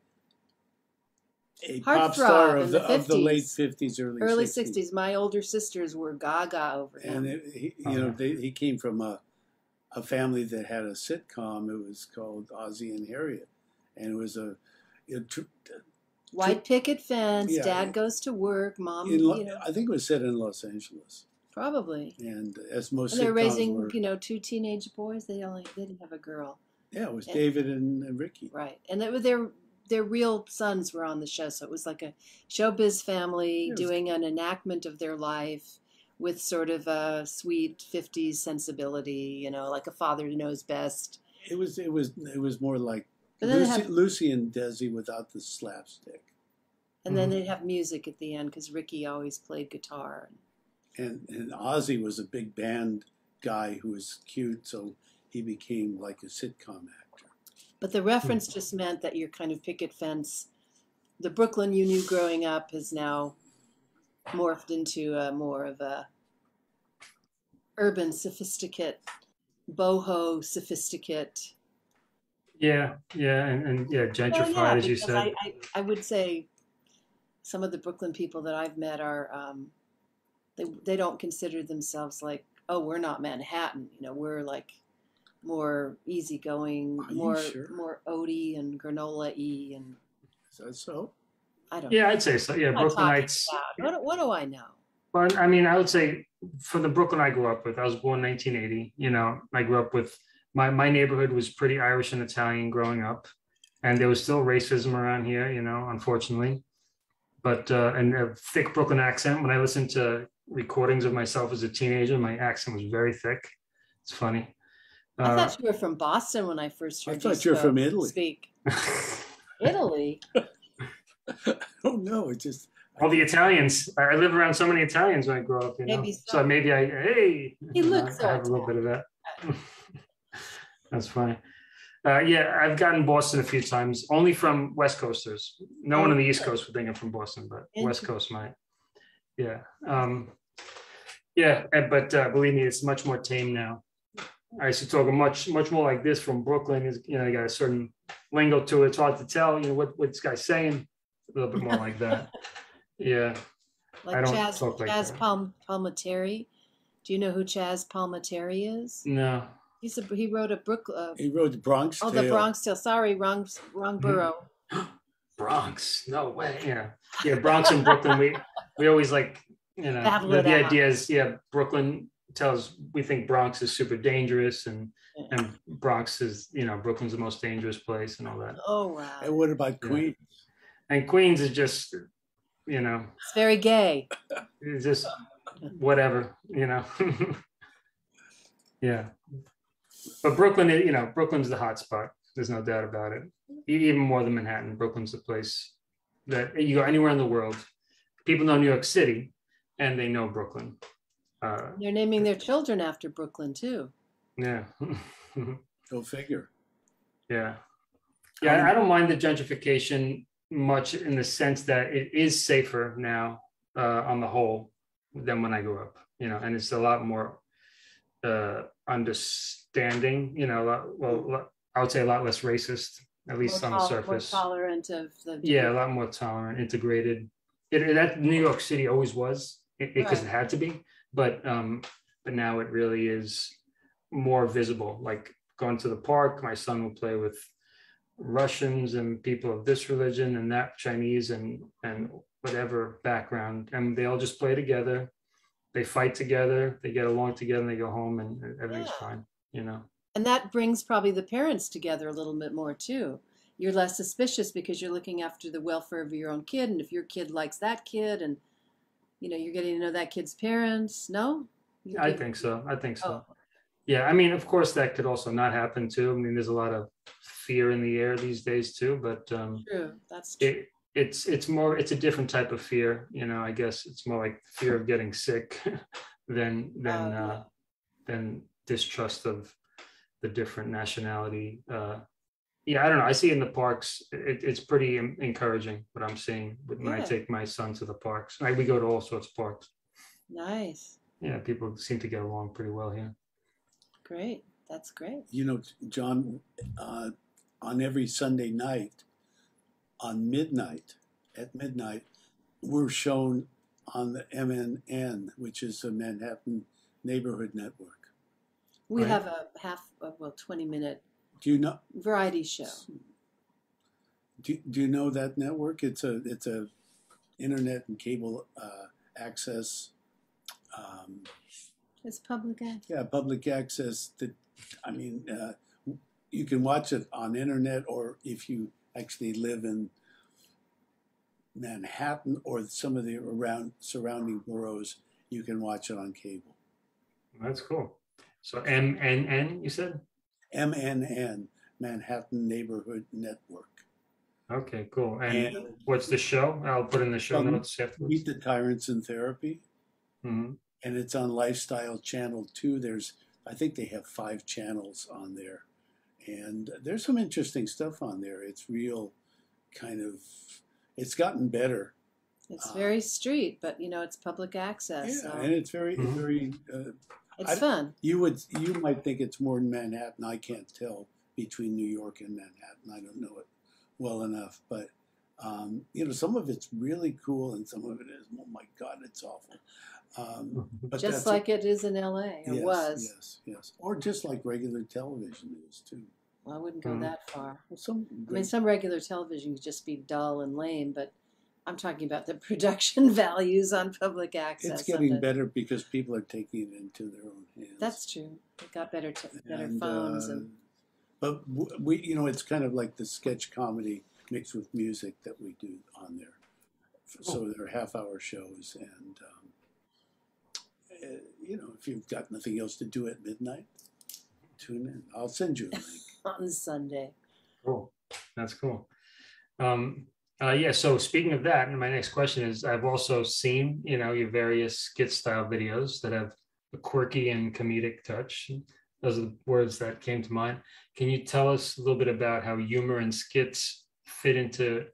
a Heart pop star of the, the of the late fifties, early early sixties. My older sisters were gaga over him. And it, he, you oh, know, yeah. they, he came from a. a family that had a sitcom. It was called Ozzy and Harriet, and it was a, a tr white picket fence. Yeah, Dad goes to work. Mom, you know, I think it was set in Los Angeles, probably. And as most, and they're raising were, you know two teenage boys. They only they didn't have a girl. Yeah, it was and, David and, and Ricky. Right, and they were their their real sons were on the show, so it was like a showbiz family was, doing an enactment of their life. With sort of a sweet fifties sensibility, you know, like a father knows best. It was, it was, it was more like Lucy, have, Lucy and Desi without the slapstick. And then mm. they'd have music at the end because Ricky always played guitar. And and Ozzy was a big band guy who was cute, so he became like a sitcom actor. But the reference mm. just meant that your kind of picket fence, the Brooklyn you knew growing up, is now morphed into a, more of a urban sophisticate, boho sophisticate. Yeah, yeah, and, and yeah, gentrified, well, yeah, as you said. I, I, I would say some of the Brooklyn people that I've met are, um, they, they don't consider themselves like oh, we're not Manhattan. You know, we're like more easygoing, Are more sure? more oaty and granola-y. And is that so? I don't. Yeah, know. I'd say so. Yeah, Brooklynites. What, what do I know? Well, I mean, I would say for the Brooklyn I grew up with, I was born nineteen eighty. You know, I grew up with my my neighborhood was pretty Irish and Italian growing up, and there was still racism around here. You know, unfortunately, but uh, and a thick Brooklyn accent. When I listened to recordings of myself as a teenager, my accent was very thick. It's funny. Uh, I thought you were from Boston when I first heard you. I thought you were from Italy. Speak. Italy. I don't know. It just all the Italians. I live around so many Italians when I grow up. You know, maybe so. so maybe I hey. He looks. I have a little bit of that. That's funny. Uh, yeah, I've gotten Boston a few times, only from West Coasters. No oh, one on the East Coast would think I'm from Boston, but West Coast might. Yeah, um, yeah, but uh, believe me, it's much more tame now. I used to talk much, much more like this from Brooklyn. Is you know, they got a certain lingo to it. It's hard to tell, you know, what, what this guy's saying. A little bit more like that. Yeah. Like I don't Chaz, talk like Chaz that. Palm, Palminteri. Do you know who Chaz Palminteri is? No. He's a, he wrote a Brook. Uh, he wrote the Bronx oh, Tale. Oh, the Bronx Tale. Sorry, wrong, wrong borough. Bronx. No way. Yeah. Yeah. Bronx and Brooklyn. We we always like you know Battle the, the idea is yeah Brooklyn. Tells we think Bronx is super dangerous and and Bronx is you know Brooklyn's the most dangerous place and all that. Oh wow! And what about Queens? Yeah. And Queens is just you know it's very gay. It's just whatever you know. Yeah, but Brooklyn you know Brooklyn's the hot spot. There's no doubt about it. Even more than Manhattan, Brooklyn's the place that you go anywhere in the world. People know New York City and they know Brooklyn. Uh, They're naming their children after Brooklyn too. Yeah. Go figure. Yeah. Yeah, um, I don't mind the gentrification much in the sense that it is safer now uh, on the whole than when I grew up, you know, and it's a lot more uh, understanding, you know, a lot, well, I would say a lot less racist, at least on the surface. More tolerant of the... Yeah, a lot more tolerant, integrated. It, it, that New York City always was, because it, it, right. it had to be. But um, but now it really is more visible. Like going to the park, my son will play with Russians and people of this religion and that Chinese and and whatever background, and they all just play together. They fight together. They get along together. And they go home, and everything's yeah. fine. You know. And that brings probably the parents together a little bit more too. You're less suspicious because you're looking after the welfare of your own kid, and if your kid likes that kid and you know, you're getting to know that kid's parents. No, you're I getting... think so. I think so. Oh. Yeah, I mean, of course, that could also not happen too. I mean, there's a lot of fear in the air these days too. But um, true, that's true. It, it's it's more it's a different type of fear. You know, I guess it's more like fear of getting sick than than uh, uh, than distrust of the different nationality. Uh, yeah, I don't know. I see in the parks, it, it's pretty encouraging what I'm seeing when yeah. I take my son to the parks. I, we go to all sorts of parks. Nice. Yeah, people seem to get along pretty well here. Great. That's great. You know, John, uh, on every Sunday night, on midnight, at midnight, we're shown on the M N N, which is the Manhattan Neighborhood Network. We right? have a half, well, twenty-minute Do you know variety show? Do Do you know that network? It's a it's a internet and cable uh, access. Um, it's public access. Yeah, public access. That I mean, uh, you can watch it on internet, or if you actually live in Manhattan or some of the around surrounding boroughs, you can watch it on cable. That's cool. So M N N, you said. M N N, Manhattan Neighborhood Network. Okay, cool. And, and what's the show? I'll put in the show notes afterwards. Meet the Tyrants in Therapy. Mm-hmm. And it's on Lifestyle Channel two. There's, I think they have five channels on there. And there's some interesting stuff on there. It's real kind of, it's gotten better. It's um, very street, but, you know, it's public access. Yeah, so. And it's very, mm-hmm. very... Uh, It's I, fun. You would, you might think it's more in Manhattan. I can't tell between New York and Manhattan. I don't know it well enough, but um, you know, some of it's really cool, and some of it is, oh my God, it's awful. Um, but just like it is in L A, or yes, was. Yes, yes. Or just like regular television is, too. Well, I wouldn't go mm. that far. Well, some great... I mean, some regular television could just be dull and lame, but I'm talking about the production values on public access. It's getting it. better because people are taking it into their own hands. That's true. They got better t better and, phones. Uh, and... But, we, you know, it's kind of like the sketch comedy mixed with music that we do on there. So oh. there are half-hour shows, and, um, uh, you know, if you've got nothing else to do at midnight, tune in. I'll send you a link. On Sunday. Cool. That's cool. Um, uh, yeah, so speaking of that, my next question is, I've also seen, you know, your various skit-style videos that have a quirky and comedic touch. Those are the words that came to mind. Can you tell us a little bit about how humor and skits fit into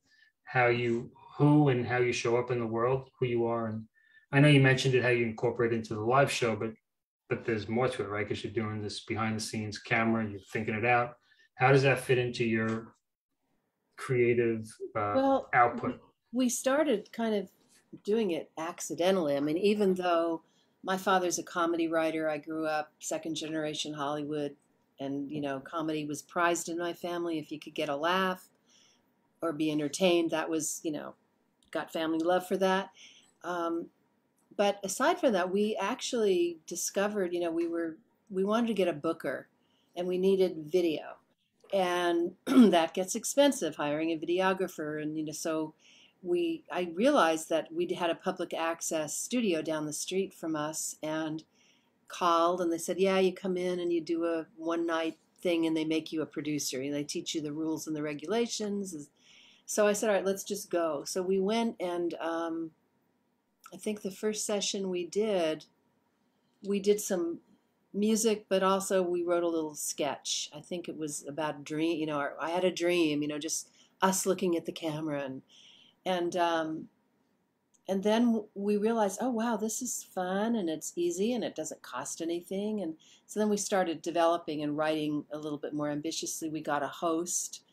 how you... who and how you show up in the world, who you are? And I know you mentioned it, how you incorporate into the live show, but but there's more to it, right? Because you're doing this behind the scenes camera, you're thinking it out. How does that fit into your creative uh, well, output? We started kind of doing it accidentally. I mean, even though my father's a comedy writer, I grew up second generation Hollywood, and you know, comedy was prized in my family. If you could get a laugh or be entertained, that was, you know, got family love for that. Um, but aside from that, we actually discovered, you know, we were, we wanted to get a booker and we needed video, and that gets expensive, hiring a videographer. And, you know, so we, I realized that we had a public access studio down the street from us, and called, and they said, yeah, you come in and you do a one night thing and they make you a producer and they teach you the rules and the regulations. So I said, all right, let's just go. So we went, and um, I think the first session we did, we did some music, but also we wrote a little sketch. I think it was about dream, you know, our, I had a dream, you know, just us looking at the camera. And, and, um, and then we realized, oh, wow, this is fun, and it's easy, and it doesn't cost anything. And so then we started developing and writing a little bit more ambitiously. We got a host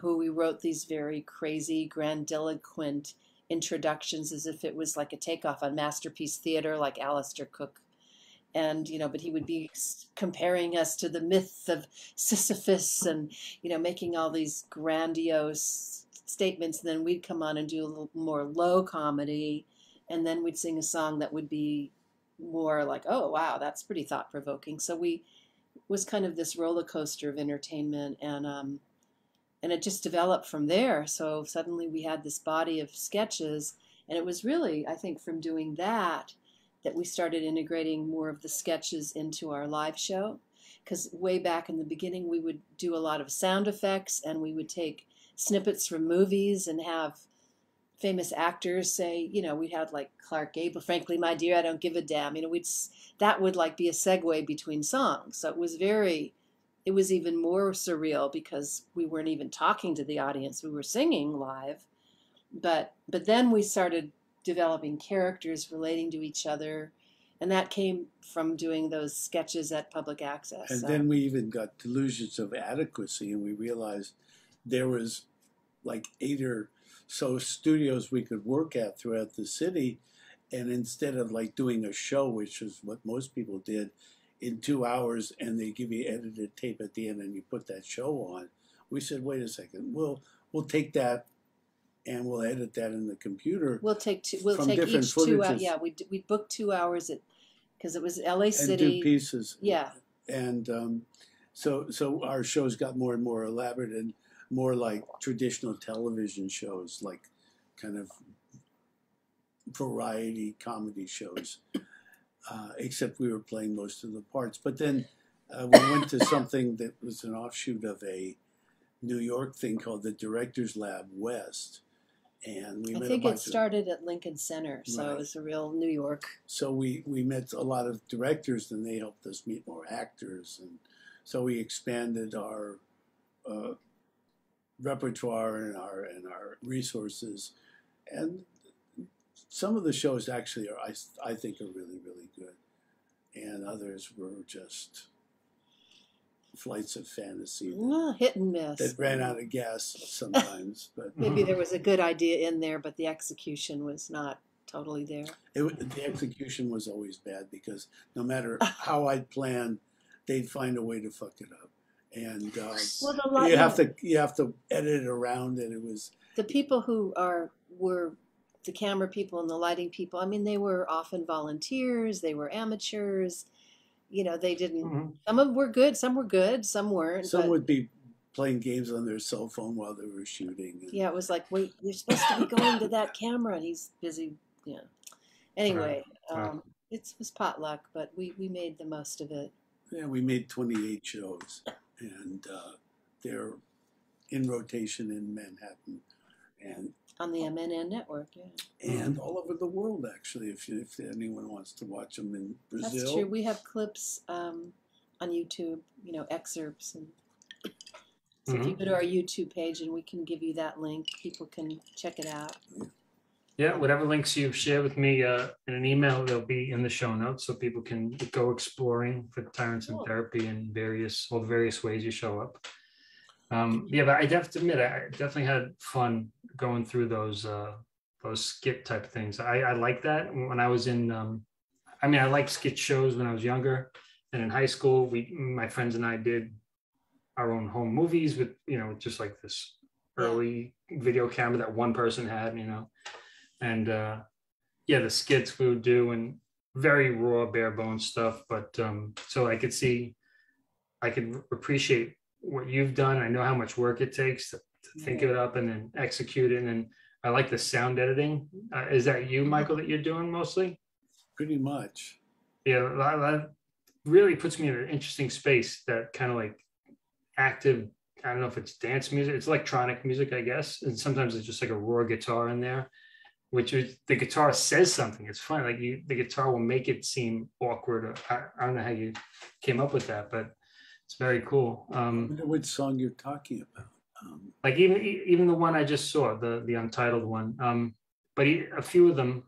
who we wrote these very crazy, grandiloquent introductions as if it was like a takeoff on Masterpiece Theater, like Alistair Cook. And, you know, but he would be comparing us to the myth of Sisyphus and, you know, making all these grandiose statements. And then we'd come on and do a little more low comedy. And then we'd sing a song that would be more like, oh, wow, that's pretty thought provoking. So we was kind of this roller coaster of entertainment, and, um, And it just developed from there. So suddenly we had this body of sketches, and it was really, I think, from doing that that we started integrating more of the sketches into our live show. Because way back in the beginning, we would do a lot of sound effects, and we would take snippets from movies and have famous actors say, you know, we had like Clark Gable, frankly, my dear, I don't give a damn. You know, we'd that would like be a segue between songs. So it was very... It was even more surreal because we weren't even talking to the audience. We were singing live. But but then we started developing characters relating to each other. And that came from doing those sketches at public access. And so. Then we even got delusions of adequacy, and we realized there was like eight or so studios we could work at throughout the city. And instead of like doing a show, which is what most people did, in two hours, and they give you edited tape at the end, and you put that show on. We said, wait a second, we'll we'll take that, and we'll edit that in the computer. We'll take two. We'll take each two. Uh, yeah, we we booked two hours at because it was L A City. And do pieces. Yeah. And um, so so our shows got more and more elaborate and more like traditional television shows, like kind of variety comedy shows. Uh, except we were playing most of the parts. But then uh, we went to something that was an offshoot of a New York thing called the Directors Lab West. And we I met think a bunch it started of, at Lincoln Center, so right. It was a real New York. So we, we met a lot of directors, and they helped us meet more actors. And so we expanded our uh, repertoire and our, and our resources. And some of the shows actually are, I, I think, are really, really good. And others were just flights of fantasy. That, well, hit and miss. That ran out of gas sometimes. But maybe there was a good idea in there, but the execution was not totally there. It, the execution was always bad because no matter how I'd plan, they'd find a way to fuck it up. And uh, well, the lot you have to you have to edit it around, and it was the people who are were the camera people and the lighting people. I mean, they were often volunteers. They were amateurs. You know, they didn't. Mm-hmm. Some of them were good. Some were good. Some weren't. Some but, would be playing games on their cell phone while they were shooting. And, yeah, it was like, wait, you're supposed to be going to that camera, and he's busy. Yeah. Anyway, uh, uh, um, it was potluck, but we we made the most of it. Yeah, we made twenty-eight shows. And uh, they're in rotation in Manhattan, and on the M N N network, yeah, and all over the world actually. If you, if anyone wants to watch them in Brazil, that's true. We have clips um, on YouTube, you know, excerpts, and so mm-hmm. if you go to our YouTube page, and we can give you that link, people can check it out. Yeah, yeah whatever links you share with me uh, in an email, they'll be in the show notes, so people can go exploring for tyrants and cool. therapy and various all the various ways you show up. Um, yeah, but I have to admit, I definitely had fun going through those uh, those skit type things. I, I like that. When I was in, um, I mean, I liked skit shows when I was younger, and in high school, we, my friends and I did our own home movies with, you know, just like this early video camera that one person had, you know, and uh, yeah, the skits we would do and very raw, bare bones stuff. But um, so I could see, I could appreciate what you've done. I know how much work it takes to, to think yeah. of it up and then execute it. And then I like the sound editing. Uh, is that you, Michael, that you're doing mostly? Pretty much. Yeah, that really puts me in an interesting space, that kind of like active, I don't know if it's dance music, it's electronic music, I guess. And sometimes it's just like a raw guitar in there, which is, the guitar says something. It's funny, like you, the guitar will make it seem awkward. Or, I, I don't know how you came up with that, but it's very cool. Um, I wonder which song you're talking about. Um, like even even the one I just saw, the the untitled one. Um, but he, a few of them,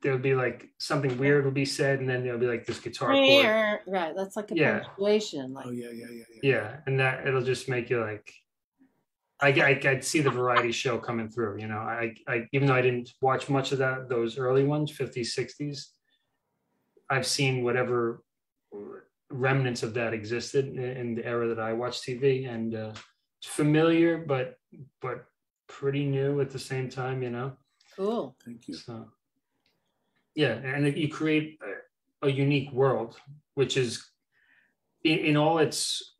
there would be like something weird would be said, and then there would be like this guitar chord. Right, that's like a yeah. punctuation. Like. Oh yeah, yeah, yeah, yeah. Yeah, and that it'll just make you like, I I I'd see the variety show coming through. You know, I I even though I didn't watch much of that those early ones, fifties, sixties. I've seen whatever remnants of that existed in the era that I watched T V, and uh, it's familiar, but but pretty new at the same time, you know. Cool. Thank you. So, yeah, and you create a, a unique world, which is in, in all its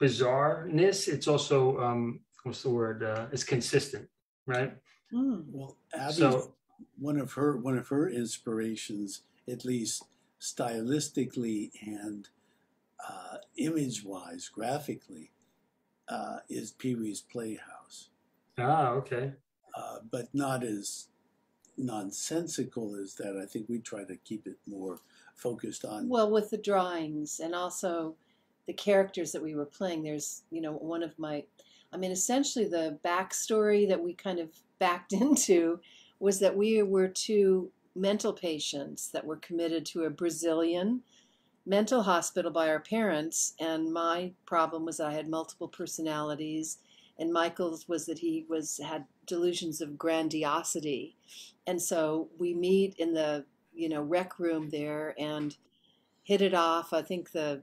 bizarreness. It's also um, what's the word? Uh, it's consistent, right? Mm. Well, Abby, so, one of her one of her inspirations, at least stylistically and Uh, image-wise, graphically, uh, is Pee-wee's Playhouse. Ah, okay. Uh, but not as nonsensical as that. I think we try to keep it more focused on... Well, with the drawings and also the characters that we were playing, there's, you know, one of my... I mean, essentially the backstory that we kind of backed into was that we were two mental patients that were committed to a Brazilian mental hospital by our parents, and my problem was that I had multiple personalities, and Michael's was that he was had delusions of grandiosity. And so we meet in the, you know, rec room there and hit it off. I think the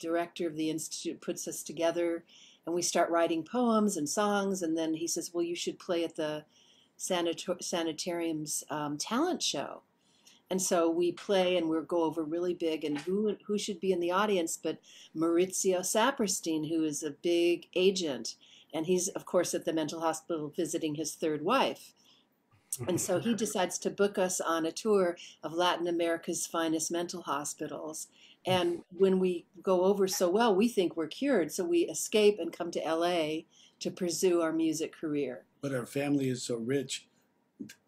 director of the institute puts us together, and we start writing poems and songs, and then he says, well, you should play at the sanitor- sanitarium's um, talent show. And so we play, and we'll go over really big, and who who should be in the audience but Maurizio Saperstein, who is a big agent. And he's, of course, at the mental hospital visiting his third wife. And so he decides to book us on a tour of Latin America's finest mental hospitals. And when we go over so well, we think we're cured. So we escape and come to L A to pursue our music career. But our family is so rich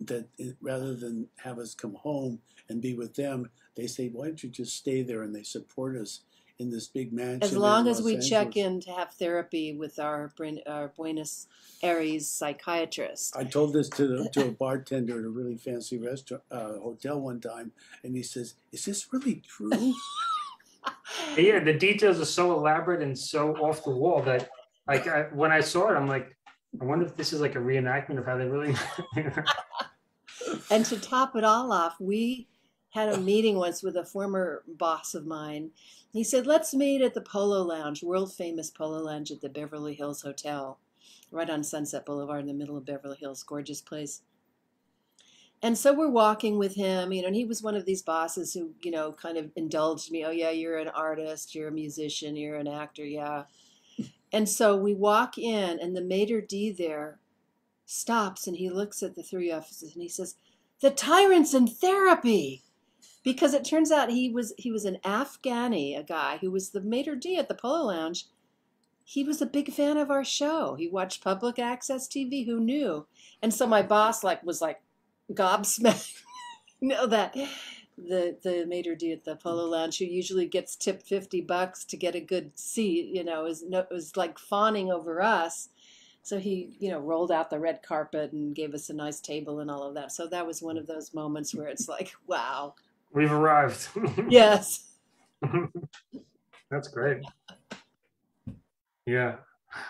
that it, rather than have us come home and be with them, they say, why don't you just stay there? And they support us in this big mansion. As long as we check in to have therapy with our, our Buenos Aires psychiatrist. I told this to, the, to a bartender at a really fancy restaurant uh, hotel one time, and he says, is this really true? Yeah, the details are so elaborate and so off the wall that like, I, when I saw it, I'm like, I wonder if this is like a reenactment of how they really. And to top it all off, we had a meeting once with a former boss of mine. He said, let's meet at the Polo Lounge, world famous Polo Lounge at the Beverly Hills Hotel, right on Sunset Boulevard in the middle of Beverly Hills, gorgeous place. And so we're walking with him, you know, and he was one of these bosses who, you know, kind of indulged me. Oh, yeah, you're an artist, you're a musician, you're an actor, yeah. And so we walk in, and the maitre d' there stops, and he looks at the three officers, and he says, the tyrant's in therapy. Because it turns out he was he was an Afghani, a guy who was the maitre d' at the Polo Lounge. He was a big fan of our show. He watched public access T V, who knew? And so my boss like was like gobsmacked. You know that the the maitre d' at the Polo Lounge, who usually gets tipped fifty bucks to get a good seat, you know, is no was like fawning over us. So he, you know, rolled out the red carpet and gave us a nice table and all of that. So that was one of those moments where it's like, wow. We've arrived. Yes. That's great. Yeah,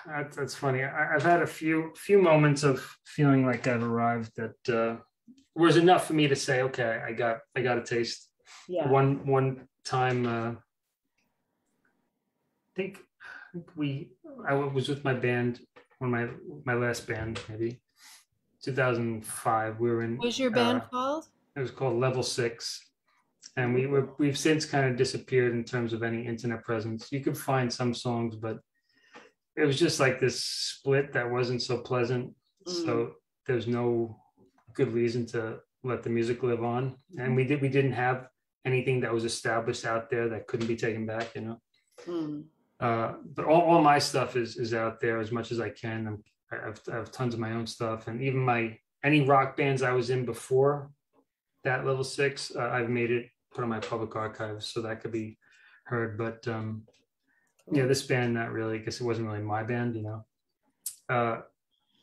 that, that's funny. I, I've had a few few moments of feeling like I've arrived. That uh, was enough for me to say, okay, I got I got a taste. Yeah. One one time, uh, I think we I was with my band, one of my my last band, maybe two thousand five. We were in. What was your band uh, called? It was called Level Six. And we were, we've since kind of disappeared in terms of any internet presence. You could find some songs, but it was just like this split that wasn't so pleasant. Mm. So there's no good reason to let the music live on. And we did, we didn't have anything that was established out there that couldn't be taken back, you know. Mm. Uh, but all, all my stuff is is out there as much as I can. I'm, I, have, I have tons of my own stuff, and even my any rock bands I was in before that Level Six, uh, I've made it. Put on my public archives so that could be heard. But um yeah, this band, not really, because it wasn't really my band, you know. Uh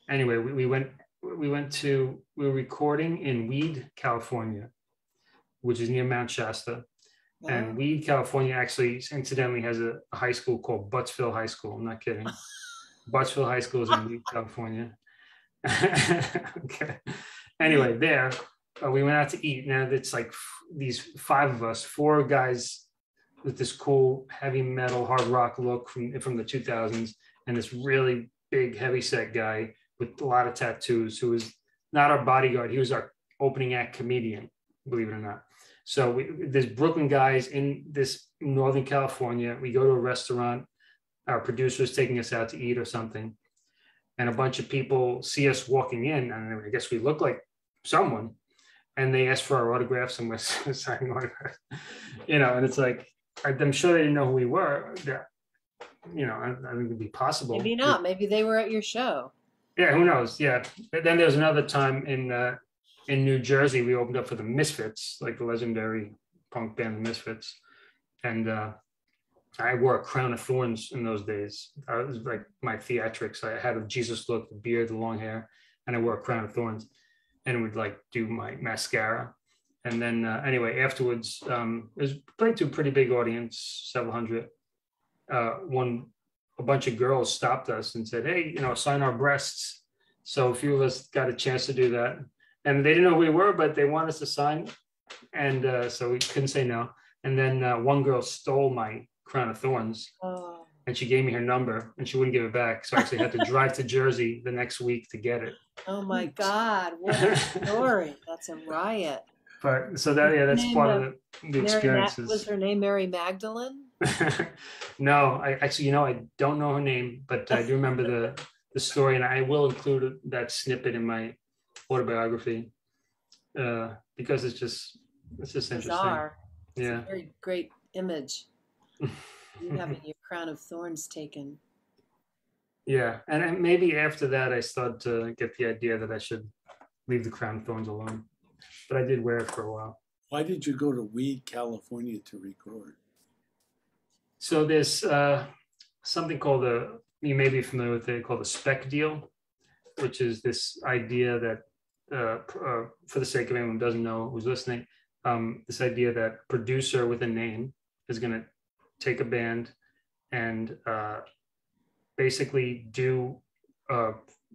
anyway, we, we went we went to we were recording in Weed, California, which is near Mount Shasta. Wow. And Weed, California actually incidentally has a high school called Buttsville High School. I'm not kidding. Buttsville High School is in Weed, California. Okay. Anyway, there. Uh, we went out to eat. Now it's like f- these five of us, four guys with this cool heavy metal hard rock look from from the two thousands, and this really big heavy set guy with a lot of tattoos who was not our bodyguard. He was our opening act comedian, believe it or not. So we, there's Brooklyn guys in this Northern California. We go to a restaurant. Our producer's taking us out to eat or something, and a bunch of people see us walking in, and I guess we look like someone. And they asked for our autographs, and we're signing autographs, you know. And it's like, I'm sure they didn't know who we were. Yeah. You know, I, I think it'd be possible. Maybe not. Maybe they were at your show. Yeah, who knows? Yeah. But then there was another time in uh, in New Jersey, we opened up for the Misfits, like the legendary punk band, the Misfits. And uh, I wore a crown of thorns in those days. I was like my theatrics. I had a Jesus look, the beard, the long hair, and I wore a crown of thorns. And would like do my mascara. And then uh, anyway, afterwards, um, it was played to a pretty big audience, several hundred. Uh, one, a bunch of girls stopped us and said, hey, you know, sign our breasts. So a few of us got a chance to do that. And they didn't know who we were, but they wanted us to sign. And uh, so we couldn't say no. And then uh, one girl stole my crown of thorns. Oh. And she gave me her number, and she wouldn't give it back. So I actually had to drive to Jersey the next week to get it. Oh my God! What a story! That's a riot. But so that yeah, that's part of, of the, the experiences. Ma- was her name Mary Magdalene? No, I actually you know I don't know her name, but I do remember the the story, and I will include that snippet in my autobiography uh, because it's just it's just interesting. Bizarre. Yeah, it's a very great image. You having your crown of thorns taken. Yeah, and maybe after that I started to get the idea that I should leave the crown of thorns alone. But I did wear it for a while. Why did you go to Weed, California to record? So there's uh, something called a, you may be familiar with it, called a spec deal, which is this idea that, uh, uh, for the sake of anyone who doesn't know who's listening, um, this idea that producer with a name is going to take a band and uh, basically do uh,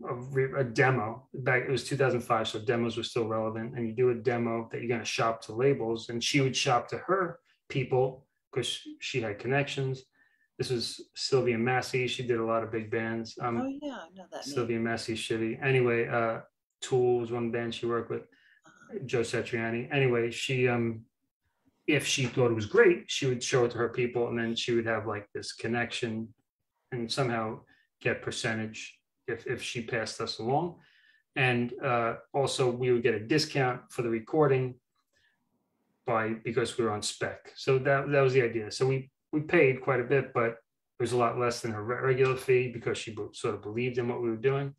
a, re- a demo back. It was two thousand five, so demos were still relevant. And you do a demo that you're going to shop to labels, and she would shop to her people because she had connections. This was Sylvia Massey. She did a lot of big bands. Um, oh yeah, I know that. Sylvia name. Massey, shitty. Anyway, uh, Tool was one band she worked with. Uh-huh. Joe Satriani. Anyway, she, um, if she thought it was great, she would show it to her people, and then she would have like this connection, and somehow get percentage if if she passed us along, and uh, also we would get a discount for the recording by because we were on spec. So that that was the idea. So we. We paid quite a bit, but it was a lot less than her regular fee because she sort of believed in what we were doing,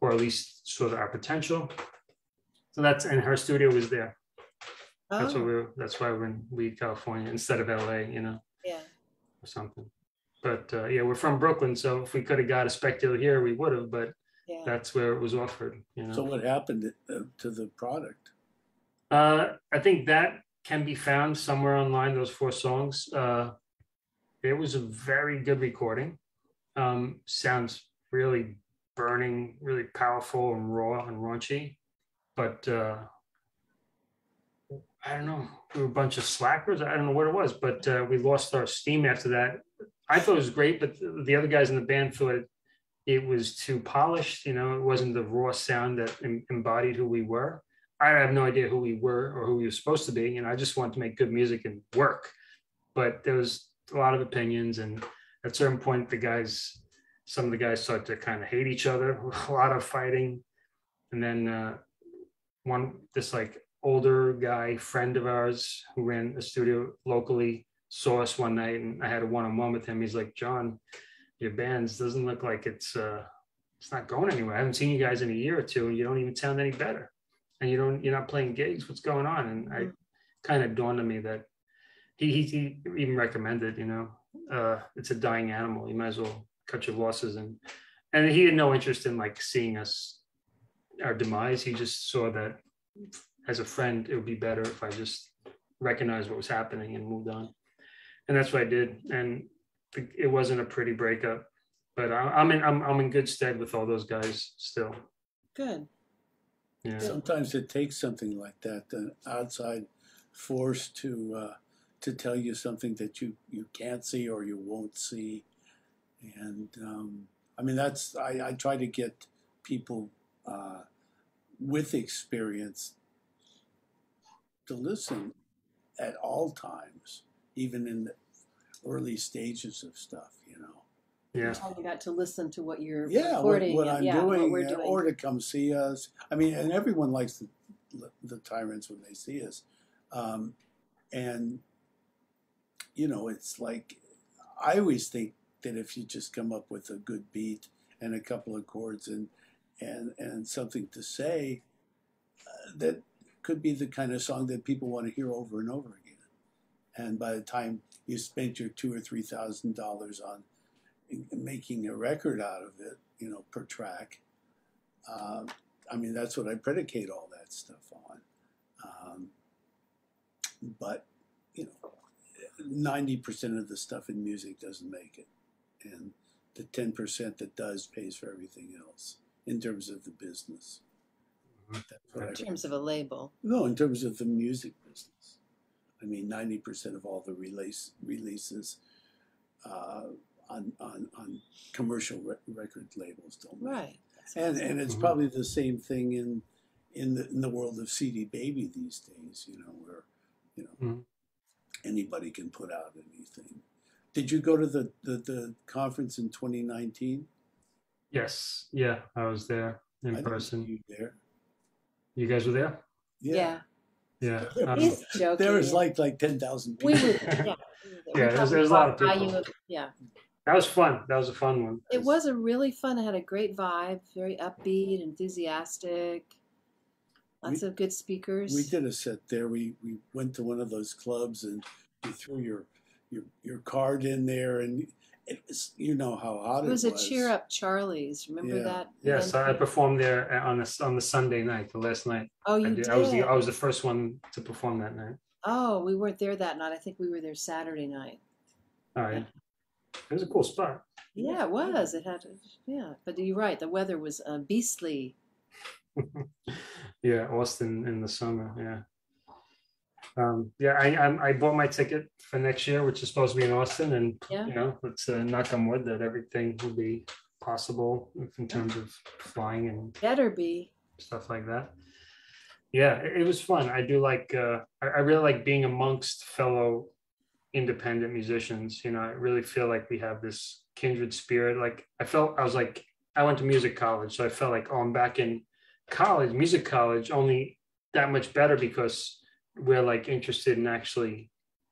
or at least sort of our potential. So that's, and her studio was there. Oh. That's what we were, that's why we're in Weed, California instead of L A, you know, yeah, or something. But uh, yeah, we're from Brooklyn, so if we could have got a spec deal here, we would have. But yeah, that's where it was offered. You know. So what happened to the product? Uh, I think that can be found somewhere online. Those four songs. Uh, It was a very good recording. Um, sounds really burning, really powerful and raw and raunchy. But uh, I don't know. We were a bunch of slackers. I don't know what it was, but uh, we lost our steam after that. I thought it was great, but the other guys in the band thought it, it was too polished. You know, it wasn't the raw sound that em- embodied who we were. I have no idea who we were or who we were supposed to be. And I just wanted to make good music and work. But there was a lot of opinions, and at a certain point the guys some of the guys start to kind of hate each other, a lot of fighting. And then uh one this like older guy friend of ours who ran a studio locally saw us one night, and I had a one-on-one with him. He's like, John, your band's doesn't look like it's uh it's not going anywhere. I haven't seen you guys in a year or two, and you don't even sound any better, and you don't you're not playing gigs. What's going on? And I kind of dawned on me that He, he he even recommended, you know, uh, it's a dying animal. You might as well cut your losses. And and he had no interest in like seeing us, our demise. He just saw that as a friend, it would be better if I just recognized what was happening and moved on. And that's what I did. And it wasn't a pretty breakup, but I, I'm in I'm I'm in good stead with all those guys still. Good. Yeah. Sometimes it takes something like that, an outside force to. Uh... to tell you something that you, you can't see or you won't see. And um, I mean, that's, I, I try to get people uh, with experience to listen at all times, even in the early stages of stuff, you know. Yeah. How you got to listen to what you're yeah, recording. What, what and, I'm yeah, doing, what we're doing. Or to come see us. I mean, and everyone likes the, the tyrants when they see us. Um, and, you know, it's like, I always think that if you just come up with a good beat and a couple of chords and and, and something to say, uh, that could be the kind of song that people want to hear over and over again. And by the time you spent your two or three thousand dollars on making a record out of it, you know, per track, uh, I mean, that's what I predicate all that stuff on. Um, but, you know, ninety percent of the stuff in music doesn't make it. And the ten percent that does pays for everything else in terms of the business. In terms of a label? No, in terms of the music business. I mean, ninety percent of all the release, releases uh, on, on on commercial re- record labels don't make it. Right. And, and it's mm-hmm. probably the same thing in in the, in the world of C D Baby these days, you know, where, you know, mm-hmm. anybody can put out anything. Did you go to the, the, the conference in twenty nineteen? Yes. Yeah, I was there in I person. You there? You guys were there? Yeah. Yeah. yeah. Um, He's joking. There was like like ten thousand people. We were there. Yeah, we yeah there's there a lot of people. Would, yeah. That was fun. That was a fun one. It was a really fun. It had a great vibe, very upbeat, enthusiastic. Lots we, of good speakers. We did a set there. We we went to one of those clubs and you threw your your your card in there, and it was, you know how hot it was. It was a Cheer Up Charlie's. Remember yeah. that? Yes, yeah, so I performed there on a, on the Sunday night, the last night. Oh, you I did. did. I was the I was the first one to perform that night. Oh, we weren't there that night. I think we were there Saturday night. All right. Yeah. It was a cool spot. Yeah, it was. It had, yeah. But you're right. The weather was uh, beastly. Yeah, Austin in the summer. Yeah, um, yeah. I, I I bought my ticket for next year, which is supposed to be in Austin, and yeah. you know, let's uh, knock on wood that everything will be possible in terms of flying and better be stuff like that. Yeah, it, it was fun. I do like. Uh, I, I really like being amongst fellow independent musicians. You know, I really feel like we have this kindred spirit. Like I felt, I was like, I went to music college, so I felt like, oh, I'm back in college, music college, only that much better because we're like interested in actually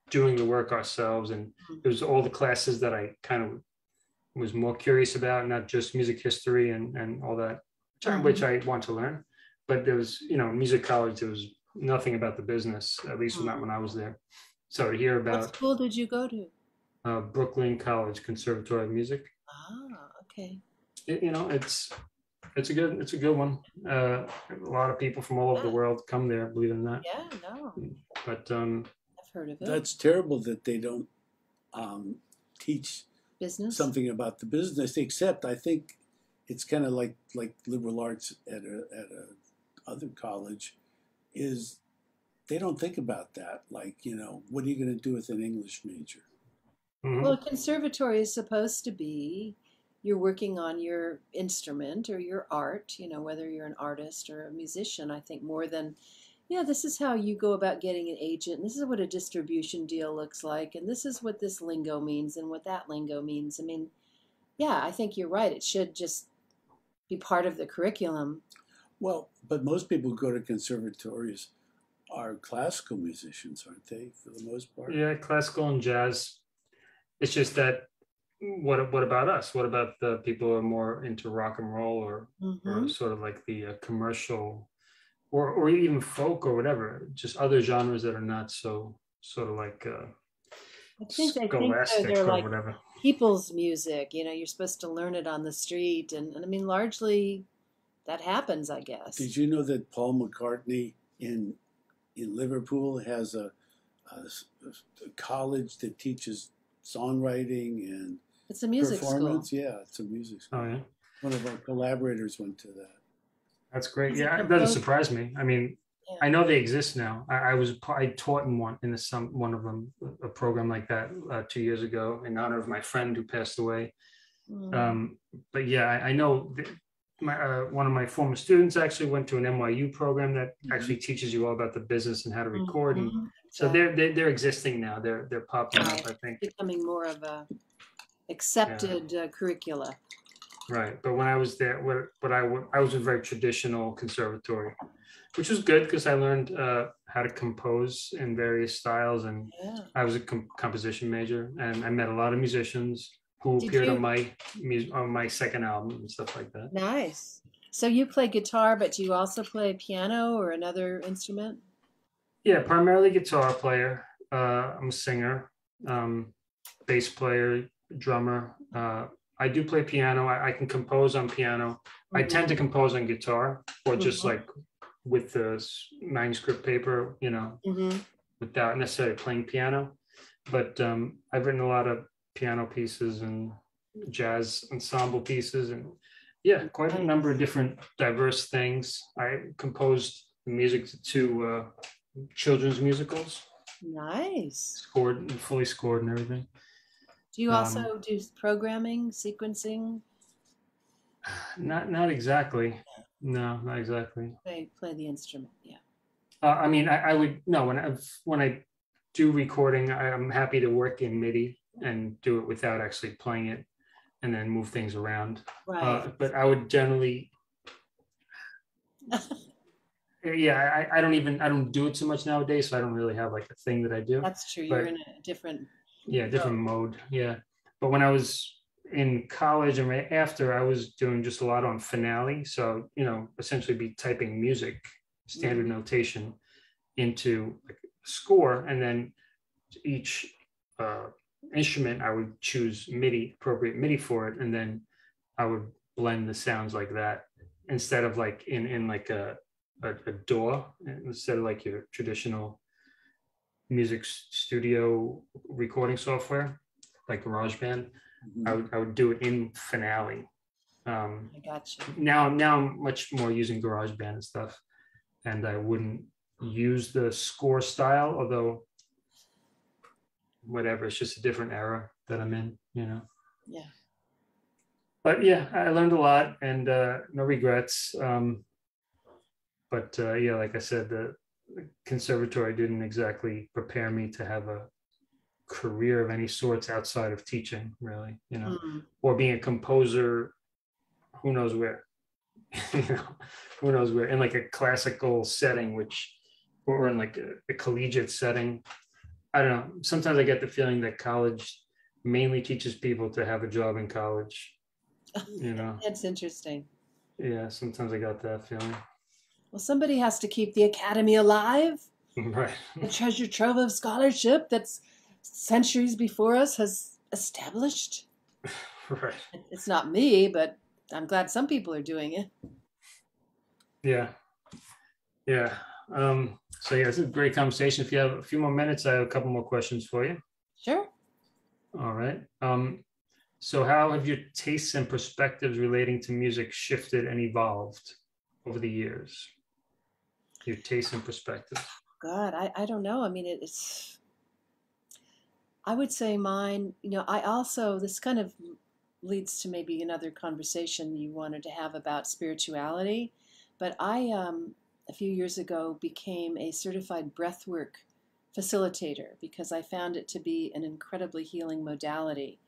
doing the work ourselves. And it was all the classes that I kind of was more curious about, not just music history and, and all that, which I want to learn. But there was, you know, music college, there was nothing about the business, at least not when I was there. So to hear about... What school did you go to? Uh, Brooklyn College Conservatory of Music. Ah, okay. It, you know, it's... It's a good, it's a good one. Uh, a lot of people from all over yeah. the world come there, believe it or not. Yeah, no. But um, I've heard of it. That's terrible that they don't um, teach business something about the business. Except I think it's kind of like like liberal arts at a, at a other college is they don't think about that. Like, you know, what are you going to do with an English major? Mm-hmm. Well, a conservatory is supposed to be. You're working on your instrument or your art, you know, whether you're an artist or a musician, I think more than, yeah, this is how you go about getting an agent. This is what a distribution deal looks like. And this is what this lingo means and what that lingo means. I mean, yeah, I think you're right. It should just be part of the curriculum. Well, but most people who go to conservatories are classical musicians, aren't they, for the most part? Yeah, classical and jazz. It's just that What what about us? What about the people who are more into rock and roll or, mm-hmm. or sort of like the uh, commercial or or even folk or whatever, just other genres that are not so sort of like uh, I think, scholastic I think or like whatever. People's music, you know, you're supposed to learn it on the street. And, and I mean, largely that happens, I guess. Did you know that Paul McCartney in in Liverpool has a, a, a college that teaches songwriting and it's a music performance. School. Yeah, it's a music school. Oh, yeah. One of our collaborators went to that. That's great. Is yeah, it doesn't surprise me. I mean, yeah. I know they exist now. I, I was I taught in one in the, some one of them a program like that uh, two years ago in honor of my friend who passed away. Mm. Um, but yeah, I, I know my uh, one of my former students actually went to an N Y U program that mm-hmm. actually teaches you all about the business and how to record. Mm-hmm. And so they're, they're they're existing now. They're they're popping right. up. I think it's becoming more of a accepted yeah. uh, curricula, right? But when I was there, what what I I was a very traditional conservatory, which was good because I learned uh, how to compose in various styles, and yeah. I was a com composition major, and I met a lot of musicians who Did appeared you? on my on my second album and stuff like that. Nice. So you play guitar, but you also play piano or another instrument? Yeah, primarily guitar player. Uh, I'm a singer, um, bass player. Drummer. Uh, I do play piano. I, I can compose on piano. Mm-hmm. I tend to compose on guitar or just mm-hmm. like with the manuscript paper, you know, mm-hmm. without necessarily playing piano. But um, I've written a lot of piano pieces and jazz ensemble pieces and yeah, quite a number of different diverse things. I composed the music to two uh, children's musicals. Nice. Scored and fully scored and everything. Do you also um, do programming, sequencing? Not, not exactly. No, not exactly. They play the instrument, yeah. Uh, I mean, I, I would no when I when I do recording, I, I'm happy to work in MIDI and do it without actually playing it, and then move things around. Right. Uh, but I would generally, yeah, I, I don't even I don't do it too much nowadays, so I don't really have like a thing that I do. That's true. But, you're in a different. Yeah, different mode. Yeah. But when I was in college and right after, I was doing just a lot on Finale. So, you know, essentially be typing music, standard mm-hmm. notation into a score. And then each uh, instrument, I would choose MIDI, appropriate MIDI for it. And then I would blend the sounds like that instead of like in, in like a, a, a D A W, instead of like your traditional music studio recording software like GarageBand. Mm-hmm. I would I would do it in Finale. Um, I got you. Now now I'm much more using GarageBand and stuff, and I wouldn't use the score style, although whatever, it's just a different era that I'm in, you know. Yeah. But yeah, I learned a lot and uh, no regrets. Um, but uh, yeah, like I said, the conservatory didn't exactly prepare me to have a career of any sorts outside of teaching, really, you know, mm-hmm. or being a composer, who knows where, you know, who knows where, in like a classical setting, which, or in like a, a collegiate setting. I don't know. Sometimes I get the feeling that college mainly teaches people to have a job in college. You know, that's interesting. Yeah, sometimes I got that feeling. Well, somebody has to keep the academy alive. Right. The treasure trove of scholarship that's centuries before us has established. Right. It's not me, but I'm glad some people are doing it. Yeah. Yeah. Um, so yeah, it's a great conversation. If you have a few more minutes, I have a couple more questions for you. Sure. All right. Um, So how have your tastes and perspectives relating to music shifted and evolved over the years? Your tastes and perspectives. God, I, I don't know. I mean, it, it's, I would say mine, you know, I also, this kind of leads to maybe another conversation you wanted to have about spirituality, but I, um, a few years ago, became a certified breathwork facilitator because I found it to be an incredibly healing modality.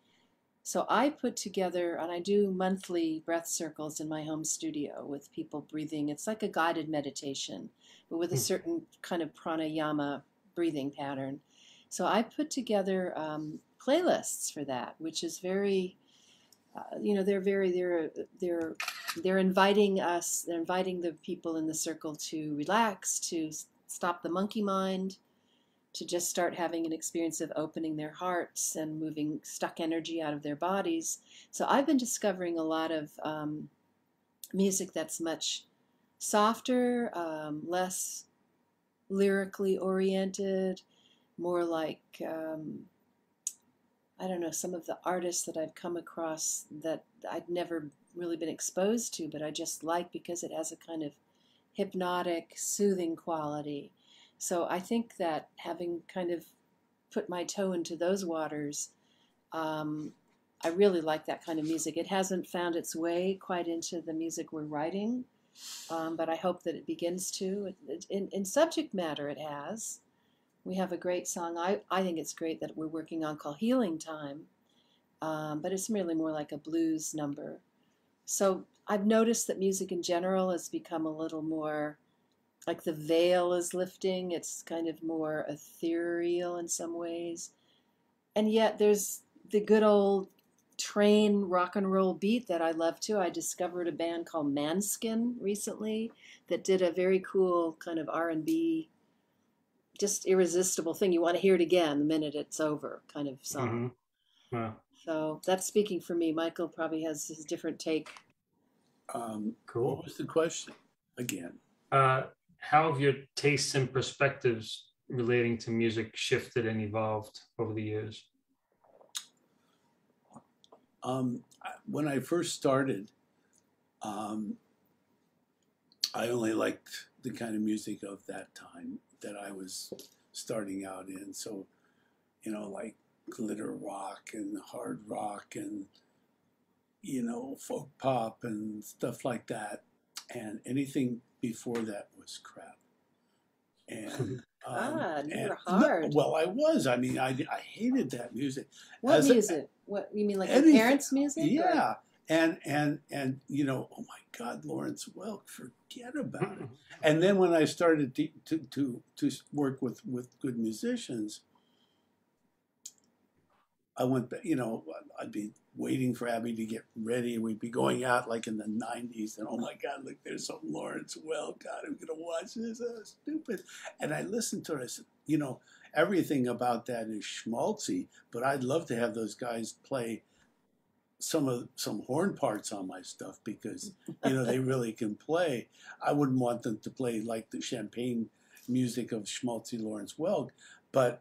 So I put together, and I do monthly breath circles in my home studio with people breathing. It's like a guided meditation, but with a certain kind of pranayama breathing pattern. So I put together um, playlists for that, which is very, uh, you know, they're very, they're, they're, they're inviting us, they're inviting the people in the circle to relax, to stop the monkey mind, to just start having an experience of opening their hearts and moving stuck energy out of their bodies. So I've been discovering a lot of um, music that's much softer, um, less lyrically oriented, more like, um, I don't know, some of the artists that I've come across that I'd never really been exposed to, but I just like because it has a kind of hypnotic, soothing quality. So I think that having kind of put my toe into those waters, um, I really like that kind of music. It hasn't found its way quite into the music we're writing, um, but I hope that it begins to. In, in subject matter, it has. We have a great song. I, I think it's great that we're working on called Healing Time, um, but it's really more like a blues number. So I've noticed that music in general has become a little more like the veil is lifting. It's kind of more ethereal in some ways. And yet there's the good old train rock and roll beat that I love too. I discovered a band called Manskin recently that did a very cool kind of R and B, just irresistible thing. You want to hear it again the minute it's over kind of song. Mm-hmm. Wow. So that's speaking for me. Michael probably has his different take. Um, cool. What was the question again? Uh, How have your tastes and perspectives relating to music shifted and evolved over the years? Um, when I first started, um, I only liked the kind of music of that time that I was starting out in. So, you know, like glitter rock and hard rock and, you know, folk pop and stuff like that. And anything before that was crap. And um, ah, you and, were hard. No, well, I was. I mean, I, I hated that music. What As music? A, what you mean, like anything, your parents' music? Yeah. Or? And and and you know, oh my God, Lawrence Welk, forget about it. And then when I started to to to, to work with, with good musicians, I went back. You know, I'd be waiting for Abby to get ready, and we'd be going out like in the nineties, and oh my God, look, there's some Lawrence Welk. God, I'm gonna watch this, oh, stupid. And I listened to it, I said, you know, everything about that is schmaltzy, but I'd love to have those guys play some of some horn parts on my stuff because, you know, they really can play. I wouldn't want them to play like the champagne music of schmaltzy Lawrence Welk, but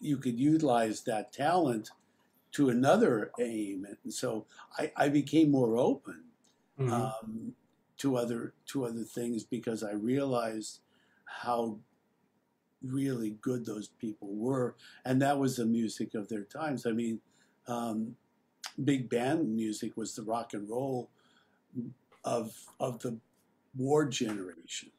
you could utilize that talent to another aim. And so I, I became more open mm-hmm. um, to other to other things because I realized how really good those people were, and that was the music of their times. I mean, um, big band music was the rock and roll of of the war generation.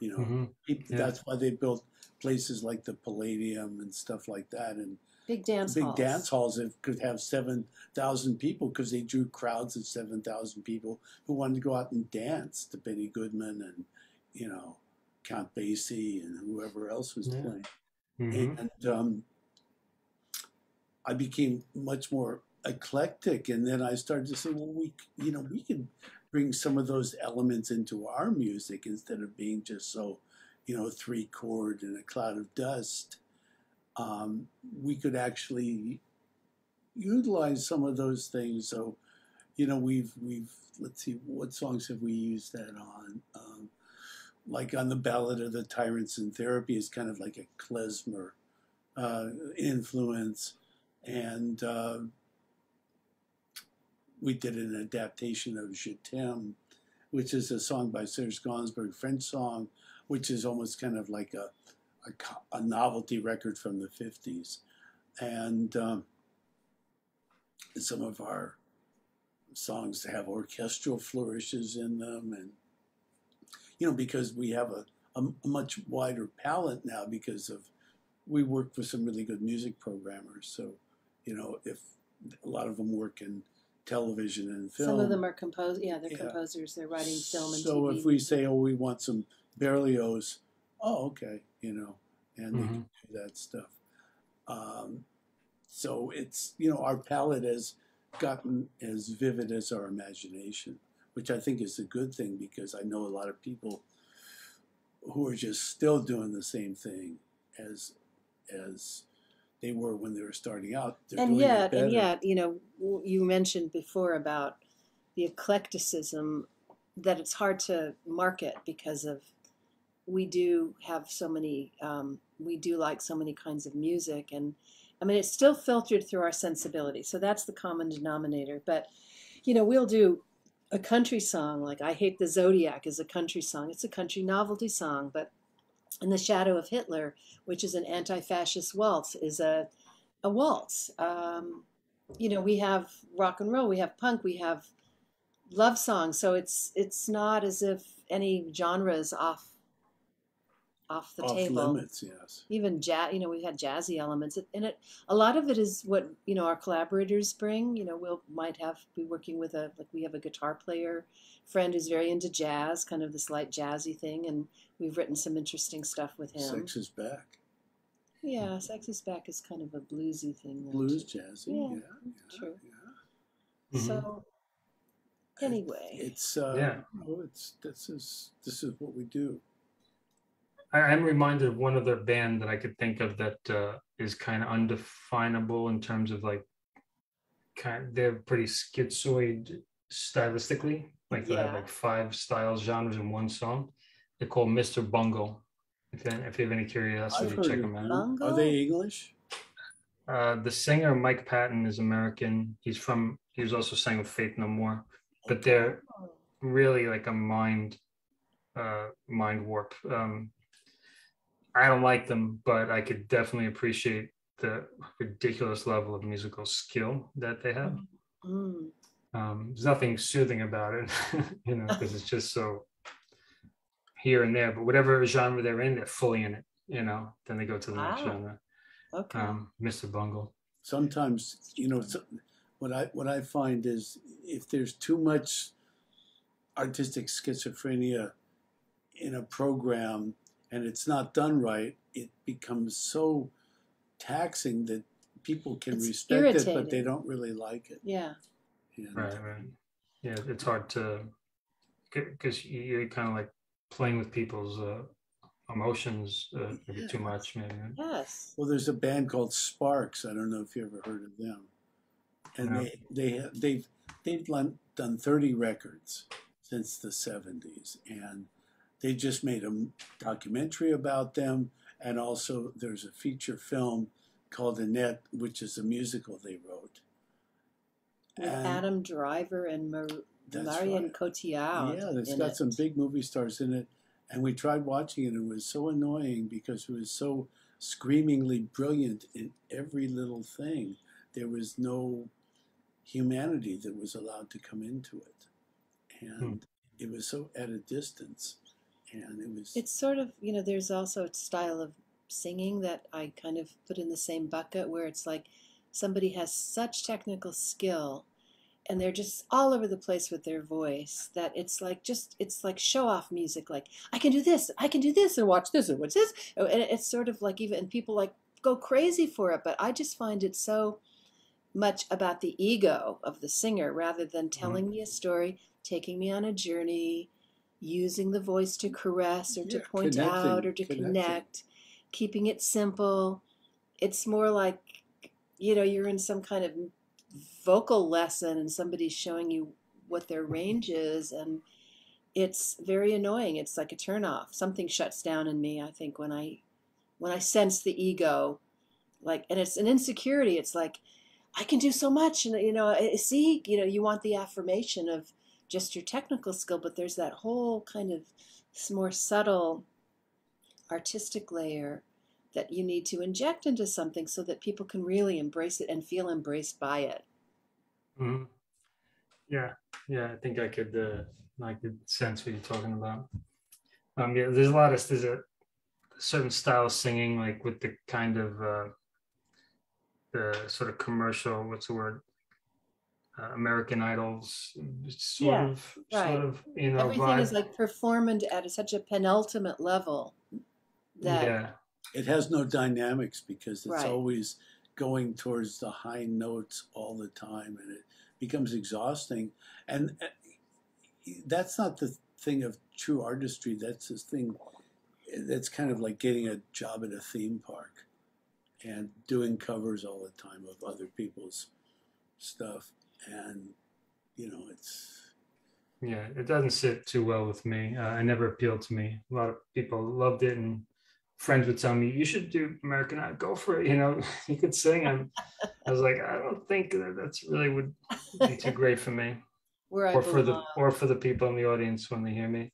You know, mm-hmm. people, yeah. that's why they built places like the Palladium and stuff like that, and big dance big halls. dance halls that could have seven thousand people because they drew crowds of seven thousand people who wanted to go out and dance to Benny Goodman and you know. Count Basie and whoever else was yeah. playing. Mm-hmm. And um, I became much more eclectic. And then I started to say, well, we, you know, we can bring some of those elements into our music instead of being just so, you know, three chord and a cloud of dust. Um, we could actually utilize some of those things. So, you know, we've, we've, let's see, what songs have we used that on? Um, like on the Ballad of the Tyrants in Therapy is kind of like a klezmer uh, influence. And uh, we did an adaptation of Je T'aime, which is a song by Serge Gainsbourg, French song, which is almost kind of like a, a, a novelty record from the fifties. And um, some of our songs have orchestral flourishes in them, and you know, because we have a, a much wider palette now because of, we work with some really good music programmers. So, you know, if a lot of them work in television and film. Some of them are composed, yeah, they're yeah. composers, they're writing film and so T V. So if we say, oh, we want some Berlioz, oh, okay, you know, and mm-hmm. they can do that stuff. Um, so it's, you know, our palette has gotten as vivid as our imagination, which I think is a good thing because I know a lot of people who are just still doing the same thing as as they were when they were starting out. They're and doing yet, it better. and yet, you know, you mentioned before about the eclecticism that it's hard to market because of we do have so many, um, we do like so many kinds of music, and I mean it's still filtered through our sensibility. So that's the common denominator. But you know, we'll do a country song, like I Hate the Zodiac is a country song. It's a country novelty song, but In the Shadow of Hitler, which is an anti-fascist waltz, is a, a waltz. Um, you know, we have rock and roll, we have punk, we have love songs. So it's it's not as if any genre is off off the off table. Off limits, yes. Even jazz, you know, we had jazzy elements, and it a lot of it is what you know our collaborators bring. You know, we'll might have be working with a like we have a guitar player friend who's very into jazz, kind of this light jazzy thing, and we've written some interesting stuff with him. Sex Is Back. Yeah, Sex Is Back is kind of a bluesy thing. Blues too. Jazzy, yeah, yeah, yeah true. Yeah. Mm-hmm. So anyway, it's uh, yeah. Oh, it's this is this is what we do. I'm reminded of one other band that I could think of that uh, is kind of undefinable in terms of like, kind of, they're pretty schizoid stylistically. Like they yeah. have like five styles, genres in one song. They're called Mister Bungle. If, if you have any curiosity, check them out. Bungle? Are they English? Uh, the singer Mike Patton is American. He's from. He was also sang with Faith No More, but they're really like a mind, uh, mind warp. Um, I don't like them, but I could definitely appreciate the ridiculous level of musical skill that they have. Mm. Um, there's nothing soothing about it, you know, because it's just so here and there. But whatever genre they're in, they're fully in it, you know. Then they go to the wow. next genre. Okay, um, Mister Bungle. Sometimes, you know, so, what I what I find is if there's too much artistic schizophrenia in a program, and it's not done right, it becomes so taxing that people can it's respect irritating. it, but they don't really like it. Yeah. And right, right. Yeah, it's hard to, because you're kind of like playing with people's uh, emotions uh, maybe yes. too much, maybe. Yes. Well, there's a band called Sparks. I don't know if you ever heard of them. And no. they, they have, they've, they've done thirty records since the seventies, and they just made a documentary about them, and also there's a feature film called Annette, which is a musical they wrote. With and Adam Driver and Mar- Marion right. Cotillard. Yeah, it's got it. some big movie stars in it. And we tried watching it. It was so annoying because it was so screamingly brilliant in every little thing. There was no humanity that was allowed to come into it. And hmm. it was so at a distance. And it was... It's sort of, you know, there's also a style of singing that I kind of put in the same bucket where it's like somebody has such technical skill and they're just all over the place with their voice that it's like just, it's like show-off music. Like, I can do this, I can do this, and watch this, and watch this. And it's sort of like even, and people like go crazy for it, but I just find it so much about the ego of the singer rather than telling mm-hmm. me a story, taking me on a journey, using the voice to caress or yeah, to point out or to connect, keeping it simple. It's more like, you know, you're in some kind of vocal lesson and somebody's showing you what their range is, and it's very annoying. It's like a turnoff. Something shuts down in me, I think, when I when I sense the ego. Like, and it's an insecurity. It's like, I can do so much, and you know, see, you know, you want the affirmation of just your technical skill, but there's that whole kind of more subtle artistic layer that you need to inject into something so that people can really embrace it and feel embraced by it. Mm-hmm. Yeah, yeah, I think I could, uh, I could sense what you're talking about. Um, yeah, there's a lot of, there's a certain style of singing, like with the kind of, uh, the sort of commercial, what's the word? Uh, American Idols, sort yeah, of, right. sort of, you know, everything vibe. Is like performed at such a penultimate level that yeah. it has no dynamics because it's right. always going towards the high notes all the time, and it becomes exhausting. And that's not the thing of true artistry. That's this thing that's kind of like getting a job at a theme park and doing covers all the time of other people's stuff. And you know, it's yeah, it doesn't sit too well with me. Uh, it never appealed to me. A lot of people loved it, and friends would tell me, "You should do American Idol. Go for it. You know, you could sing." And I was like, I don't think that that's really would be too great for me, Where or I for the or for the people in the audience when they hear me.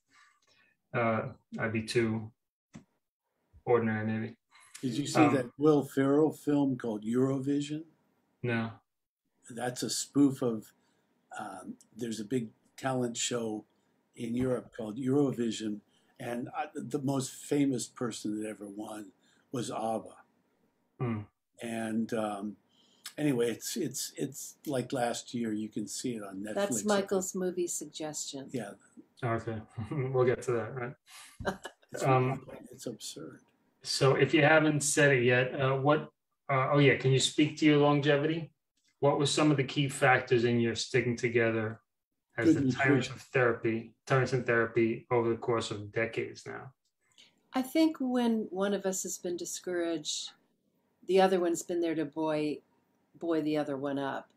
Uh, I'd be too ordinary, maybe. Did you see um, that Will Ferrell film called Eurovision? No. That's a spoof of, um, there's a big talent show in Europe called Eurovision. And I, the most famous person that ever won was ABBA. Mm. And um, anyway, it's it's it's like last year. You can see it on Netflix. That's Michael's movie suggestion. Yeah. Okay. We'll get to that, right? It's, um, it's absurd. So if you haven't said it yet, uh, what, uh, oh yeah, can you speak to your longevity? What were some of the key factors in your sticking together as Good the tyrants of therapy, tyrants in therapy over the course of decades now? I think when one of us has been discouraged, the other one's been there to buoy, buoy the other one up.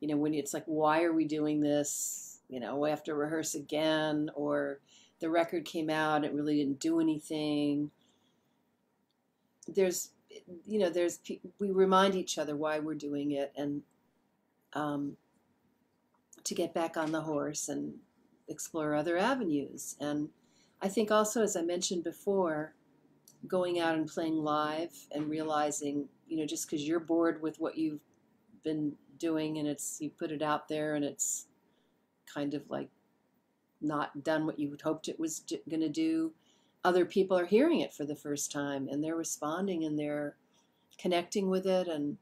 You know, when it's like, why are we doing this? You know, we have to rehearse again, or the record came out, it really didn't do anything. There's, you know, there's, we remind each other why we're doing it, and Um, to get back on the horse and explore other avenues. And I think also, as I mentioned before, going out and playing live and realizing, you know, just because you're bored with what you've been doing and it's, you put it out there and it's kind of like not done what you hoped it was going to do, other people are hearing it for the first time and they're responding and they're connecting with it. And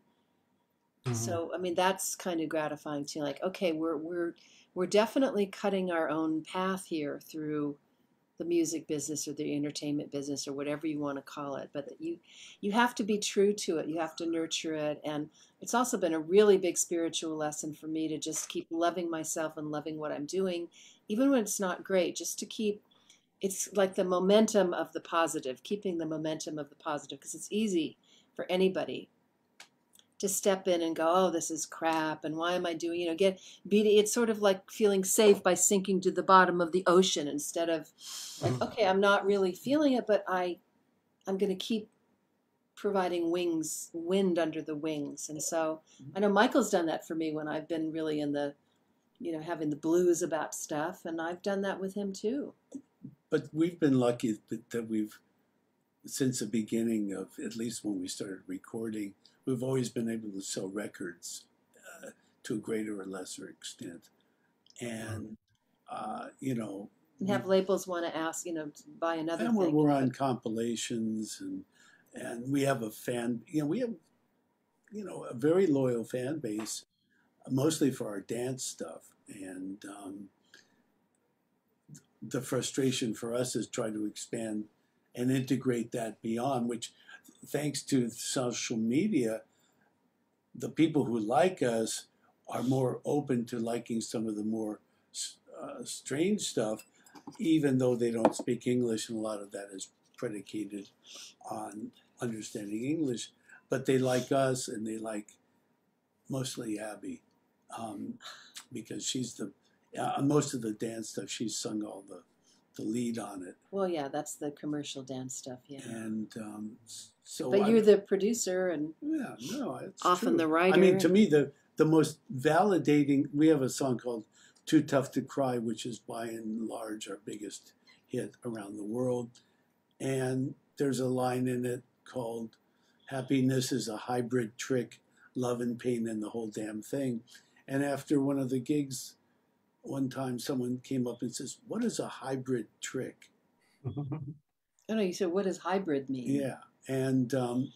so, I mean, that's kind of gratifying too. Like, okay, we're we're we're definitely cutting our own path here through the music business or the entertainment business or whatever you want to call it. But you you have to be true to it. You have to nurture it. And it's also been a really big spiritual lesson for me to just keep loving myself and loving what I'm doing, even when it's not great. Just to keep, it's like the momentum of the positive, keeping the momentum of the positive, because it's easy for anybody to step in and go, oh, this is crap, and why am I doing, you know, get beating, it's sort of like feeling safe by sinking to the bottom of the ocean instead of, like, okay, I'm not really feeling it, but I, I'm going to keep providing wings, wind under the wings. And so I know Michael's done that for me when I've been really in the, you know, having the blues about stuff. And I've done that with him too. But we've been lucky that, that we've, since the beginning of, at least when we started recording, we've always been able to sell records uh, to a greater or lesser extent. And, uh, you know, and have labels want to ask, you know, buy another and thing. And we're on compilations, and and we have a fan, you know, we have, you know, a very loyal fan base, mostly for our dance stuff. And um, the frustration for us is trying to expand and integrate that beyond, which thanks to social media, the people who like us are more open to liking some of the more uh, strange stuff, even though they don't speak English, and a lot of that is predicated on understanding English. But they like us, and they like mostly Abby, um, because she's the, uh, most of the dance stuff, she's sung all the, the lead on it. Well, yeah, that's the commercial dance stuff, yeah. And um, so But you're I, the producer and yeah, no, it's often true. The writer. I mean, to me, the, the most validating, we have a song called Too Tough to Cry, which is by and large our biggest hit around the world. And there's a line in it called, happiness is a hybrid trick, love and pain and the whole damn thing. And after one of the gigs, one time someone came up and says, what is a hybrid trick? I don't know, you said, what does hybrid mean? Yeah, and um,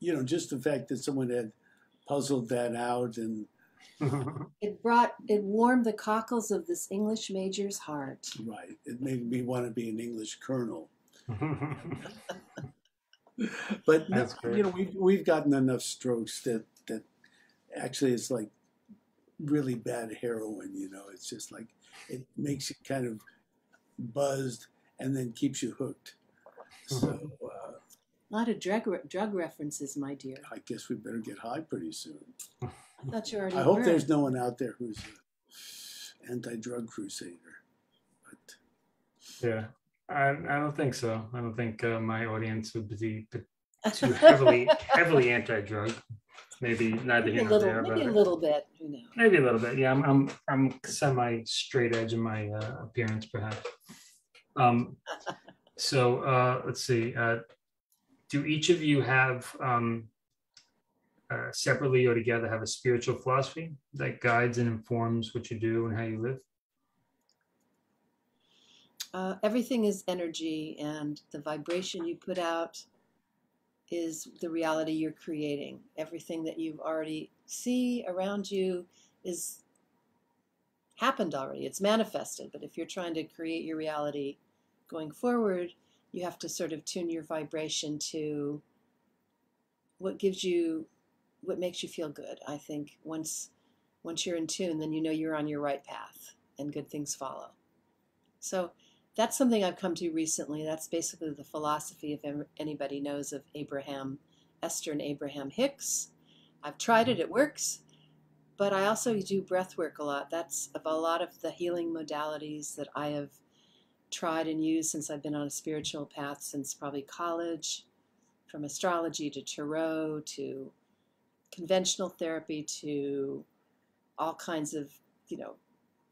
you know, just the fact that someone had puzzled that out, and it brought, it warmed the cockles of this English major's heart. Right. It made me want to be an English colonel. But, you know, we've, we've gotten enough strokes that, that actually it's like really bad heroin, you know. It's just like, it makes you kind of buzzed and then keeps you hooked. So, uh, a lot of drug, re drug references, my dear. I guess we better get high pretty soon. I thought you already I hope were. There's no one out there who's an anti-drug crusader. But yeah, I, I don't think so. I don't think uh, my audience would be too heavily, heavily anti-drug. Maybe neither here nor there. Maybe a little bit, you know. Maybe a little bit, yeah. I'm, I'm, I'm semi-straight edge in my uh, appearance, perhaps. Um, so uh, let's see. Uh, Do each of you have, um, uh, separately or together, have a spiritual philosophy that guides and informs what you do and how you live? Uh, everything is energy, and the vibration you put out is the reality you're creating. Everything that you already see around you is happened already. It's manifested. But if you're trying to create your reality going forward, you have to sort of tune your vibration to what gives you, what makes you feel good. I think once once you're in tune, then you know you're on your right path and good things follow. So that's something I've come to recently. That's basically the philosophy, if anybody knows, of Abraham, Esther and Abraham Hicks. I've tried it, it works. But I also do breath work a lot. That's a lot of the healing modalities that I have tried and used since I've been on a spiritual path since probably college, from astrology to tarot to conventional therapy to all kinds of, you know,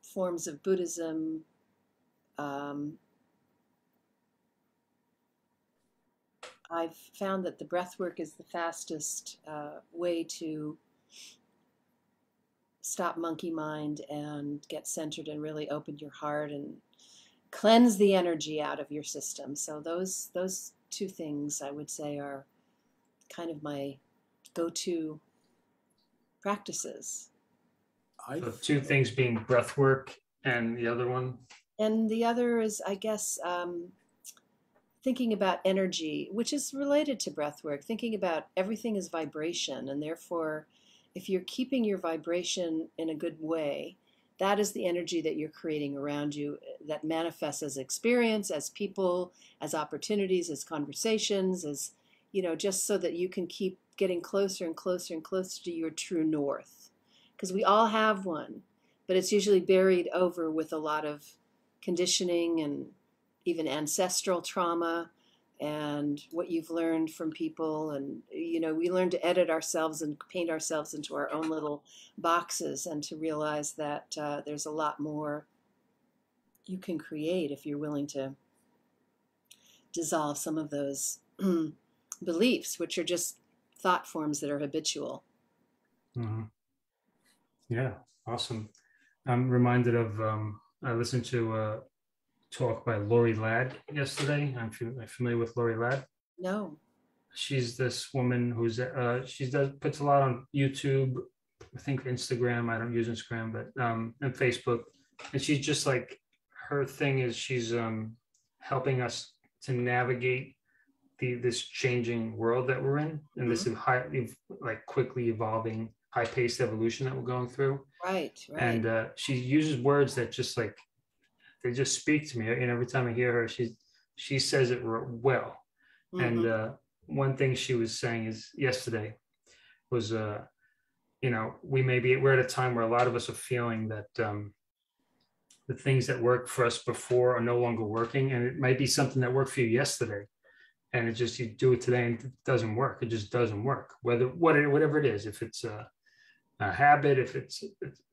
forms of Buddhism. Um, I've found that the breath work is the fastest uh, way to stop monkey mind and get centered and really open your heart and cleanse the energy out of your system. So those those two things I would say are kind of my go-to practices. So two things being breath work, and the other one? And the other is, I guess, um, thinking about energy, which is related to breath work, thinking about everything is vibration, and therefore if you're keeping your vibration in a good way, that is the energy that you're creating around you that manifests as experience, as people, as opportunities, as conversations, as, you know, just so that you can keep getting closer and closer and closer to your true north. Because we all have one, but it's usually buried over with a lot of conditioning and even ancestral trauma and what you've learned from people. And, you know, we learn to edit ourselves and paint ourselves into our own little boxes, and to realize that uh, there's a lot more you can create if you're willing to dissolve some of those beliefs, which are just thought forms that are habitual. Mm-hmm. Yeah, awesome. I'm reminded of, um, I listened to a talk by Lori Ladd yesterday. I'm familiar with Lori Ladd? No. She's this woman who's, uh, she does, puts a lot on YouTube, I think Instagram, I don't use Instagram, but, um, and Facebook. And she's just like, her thing is she's um, helping us to navigate the this changing world that we're in, and mm-hmm. this high, like quickly evolving, high-paced evolution that we're going through. Right, right. And uh, she uses words that just like, they just speak to me. And every time I hear her, she she says it well. Mm-hmm. And uh, one thing she was saying is yesterday was, uh, you know, we may be, we're at a time where a lot of us are feeling that um, the things that worked for us before are no longer working. And it might be something that worked for you yesterday, and it just, you do it today and it doesn't work. It just doesn't work. Whether, what it, whatever it is, if it's a, a habit, if it's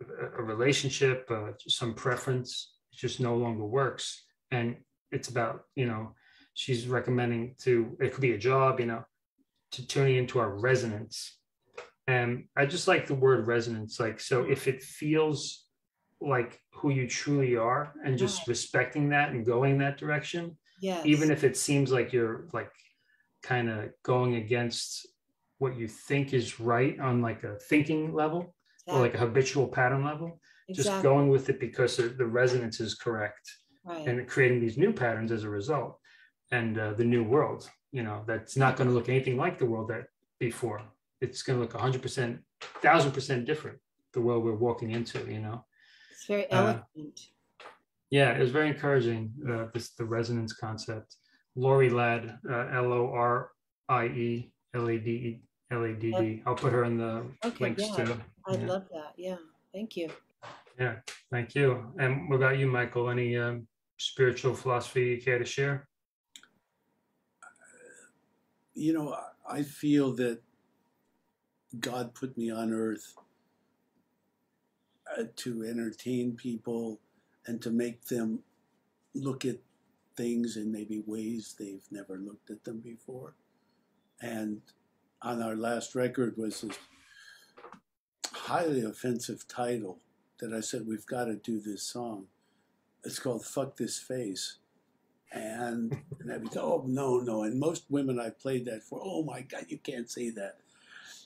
a relationship, uh, some preference, it just no longer works. And it's about, you know, she's recommending to, it could be a job, you know, to tuning into our resonance. And I just like the word resonance. Like, so if it feels like who you truly are, and just right. respecting that and going that direction. Yes. Even if it seems like you're like kind of going against what you think is right on like a thinking level, exactly. or like a habitual pattern level, exactly. just going with it because the resonance is correct, right. and creating these new patterns as a result, and uh, the new world, you know, that's not going to look anything like the world that before. It's going to look one hundred percent, one thousand percent different, the world we're walking into, you know. It's very eloquent. Uh, Yeah, it was very encouraging, uh, this, the resonance concept. Lori Ladd, uh, L O R I E L A D D. I'll put her in the okay, links yeah. too. I'd yeah. love that. Yeah, thank you. Yeah, thank you. And what about you, Michael? Any um, spiritual philosophy you care to share? You know, I feel that God put me on earth uh, to entertain people, and to make them look at things in maybe ways they've never looked at them before. And on our last record was this highly offensive title that I said, we've got to do this song. It's called Fuck This Face. And, and I was, oh, no, no. And most women I played that for, oh, my God, you can't say that.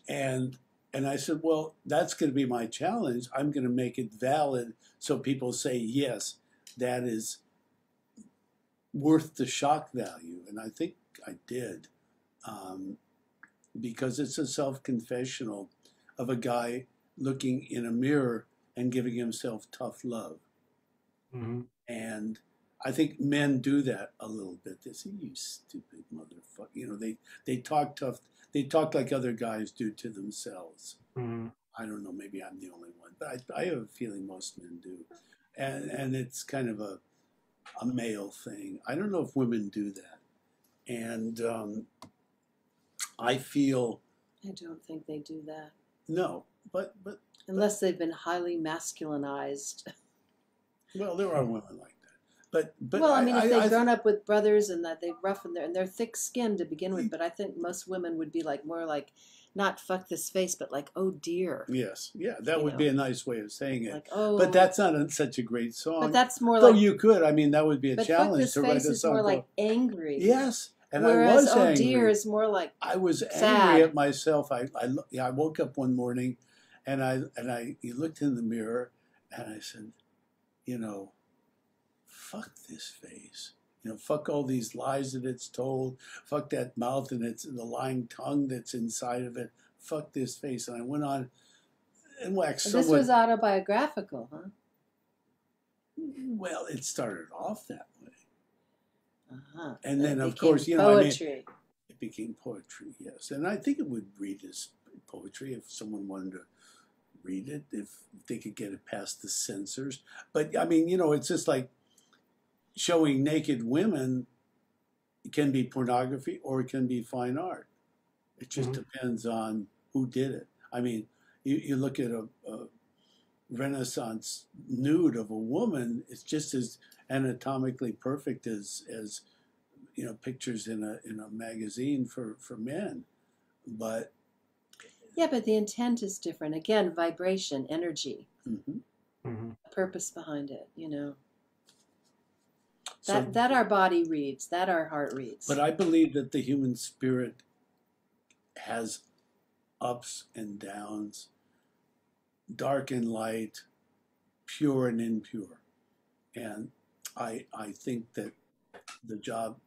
And And I said, well, that's going to be my challenge. I'm going to make it valid so people say, yes, that is worth the shock value. And I think I did, um, because it's a self-confessional of a guy looking in a mirror and giving himself tough love. Mm-hmm. And I think men do that a little bit. They say, you stupid motherfucker. You know, they, they talk tough. They talk like other guys do to themselves. Mm-hmm. I don't know, maybe I'm the only one, but I, I have a feeling most men do. And and it's kind of a a male thing. I don't know if women do that. And um, I feel... I don't think they do that. No, but... but unless but, they've been highly masculinized. Well, there are women like that. But, but well, I mean, I, if they've I, grown I, up with brothers and that they've roughened their, and they're thick-skinned to begin with, but I think most women would be like more like, not fuck this face, but like, oh dear. Yes, yeah, that you would know. Be a nice way of saying it. Like, oh, but that's not a, such a great song. But that's more though like... you could, I mean, that would be a challenge to write a song. But fuck this face is more like angry. Yes, and whereas, I was angry. Whereas oh dear is more like I was sad. Angry at myself. I, I, yeah, I woke up one morning and I, and I looked in the mirror and I said, you know, fuck this face, you know, fuck all these lies that it's told, fuck that mouth and it's the lying tongue that's inside of it, fuck this face. And I went on and waxed somewhat. This was autobiographical, huh? Well, it started off that way. Uh-huh. And then, of course, you know, I mean, it became poetry, yes. And I think it would read as poetry if someone wanted to read it, if they could get it past the censors. But, I mean, you know, it's just like, showing naked women, It can be pornography or it can be fine art. It just mm-hmm. depends on who did it. I mean, you, you look at a, a Renaissance nude of a woman, it's just as anatomically perfect as, as you know, pictures in a in a magazine for, for men. But yeah, but the intent is different. Again, vibration, energy, mm-hmm. Mm-hmm. purpose behind it, you know. That, so, that our body reads, that our heart reads. But I believe that the human spirit has ups and downs, dark and light, pure and impure. And I, I think that the job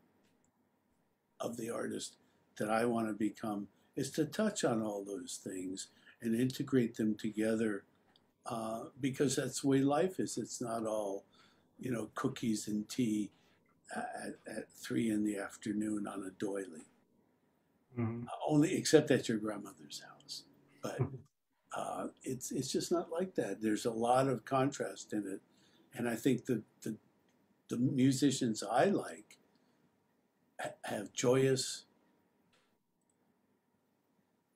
of the artist that I want to become is to touch on all those things and integrate them together, uh, because that's the way life is. It's not all, you know, cookies and tea at, at three in the afternoon on a doily. Mm-hmm. uh, only except at your grandmother's house. But uh, it's it's just not like that. There's a lot of contrast in it, and I think the the, the musicians I like ha have joyous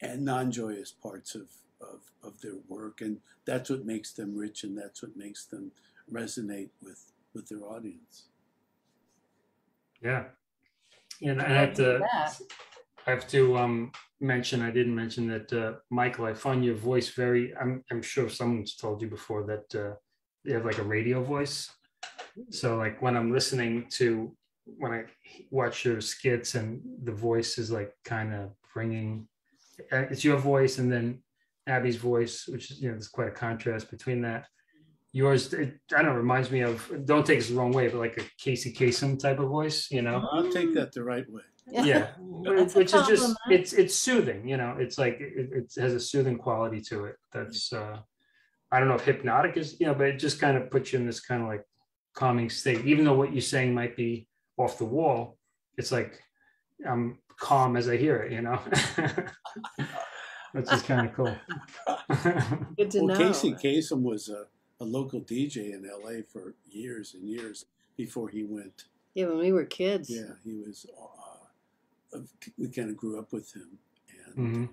and non-joyous parts of, of of their work, and that's what makes them rich, and that's what makes them resonate with. with their audience. Yeah. And I have to I have to um mention, I didn't mention that, uh Michael, I find your voice very, I'm I'm sure someone's told you before that uh you have like a radio voice. So like when I'm listening to, when I watch your skits and the voice is like kind of bringing, it's your voice and then Abby's voice, which is, you know, there's quite a contrast between that. Yours, it, I don't know, reminds me of, don't take this the wrong way, but like a Casey Kasem type of voice, you know? I'll take that the right way. Yeah, which is just, it's it's soothing, you know? It's like, it, it has a soothing quality to it. That's, uh, I don't know if hypnotic is, you know, but it just kind of puts you in this kind of like calming state. Even though what you're saying might be off the wall, it's like, I'm calm as I hear it, you know? Which is kind of cool. Good to know. Well, Casey Kasem was a, a local D J in L A for years and years before he went. Yeah, when we were kids. Yeah, he was, uh, we kind of grew up with him. And, mm-hmm.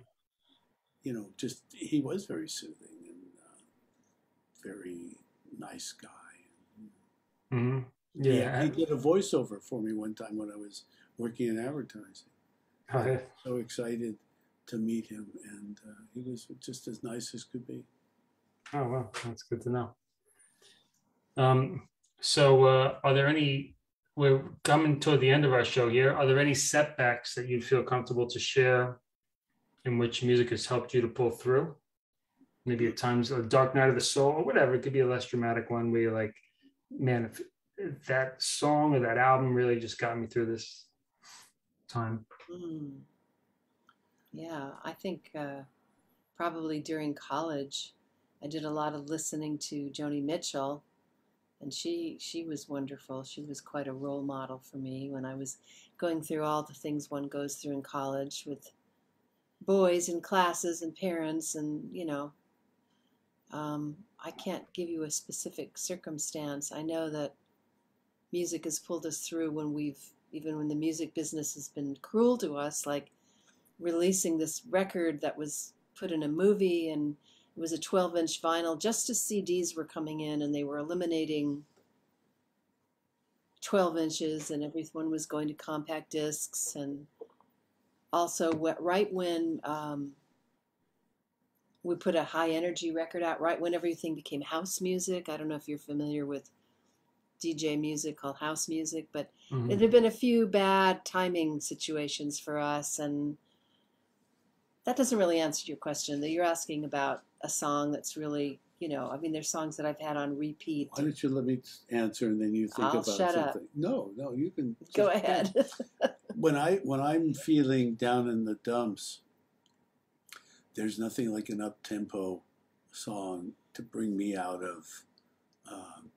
you know, just, he was very soothing and uh, very nice guy. Mm-hmm. Yeah. yeah. He did a voiceover for me one time when I was working in advertising. Oh, yeah. I was so excited to meet him, and uh, he was just as nice as could be. Oh, wow. That's good to know. Um, so uh, are there any, we're coming toward the end of our show here. Are there any setbacks that you feel comfortable to share in which music has helped you to pull through? Maybe at times a dark night of the soul or whatever. It could be a less dramatic one where you're like, man, if, if that song or that album really just got me through this time. Mm. Yeah, I think uh, probably during college, I did a lot of listening to Joni Mitchell, and she she was wonderful. She was quite a role model for me when I was going through all the things one goes through in college with boys and classes and parents and, you know, um, I can't give you a specific circumstance. I know that music has pulled us through when we've, even when the music business has been cruel to us, like releasing this record that was put in a movie, and it was a twelve inch vinyl just as C Ds were coming in, and they were eliminating twelve inches, and everyone was going to compact discs. And also right when um, we put a high energy record out, right when everything became house music. I don't know if you're familiar with D J music called house music, but mm-hmm. there had been a few bad timing situations for us. And that doesn't really answer your question, that you're asking about a song that's really, you know, I mean, there's songs that I've had on repeat. Why don't you let me answer and then you think I'll about shut something? Up. No, no, you can go ahead. when I when I'm feeling down in the dumps, there's nothing like an up-tempo song to bring me out of. Um,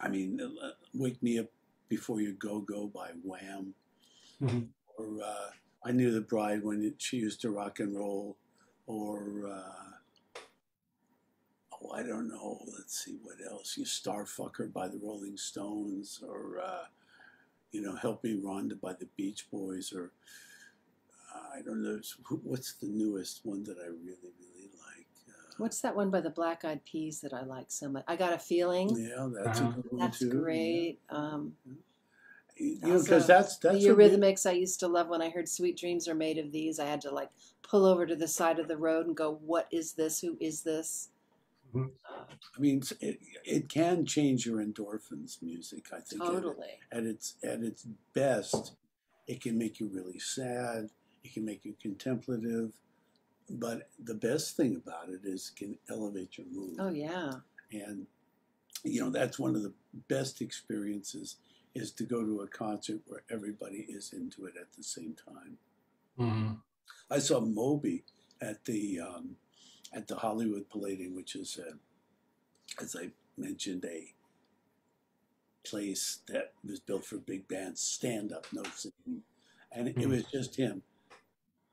I mean, "Wake Me Up Before You Go Go" by Wham, mm-hmm. or. Uh, I Knew the Bride when it, she used to rock and roll, or, uh, oh, I don't know, let's see what else, you Starfucker by the Rolling Stones, or, uh, you know, Help Me Run by the Beach Boys, or uh, I don't know, what's the newest one that I really, really like? Uh, what's that one by the Black Eyed Peas that I like so much? I Got a Feeling. Yeah, that's wow. a good one that's too. That's great. Yeah. Um, yeah. You know, because that's, that's the Eurythmics. I used to love when I heard "Sweet Dreams Are Made of These." I had to like pull over to the side of the road and go, "What is this? Who is this?" Mm-hmm. I mean, it it can change your endorphins. Music, I think, totally. At, at its at its best, it can make you really sad. It can make you contemplative. But the best thing about it is it can elevate your mood. Oh yeah. And you know, that's one of the best experiences, is to go to a concert where everybody is into it at the same time. Mm-hmm. I saw Moby at the um, at the Hollywood Palladium, which is, a, as I mentioned, a place that was built for big bands, stand-up, no singing, and mm-hmm. it was just him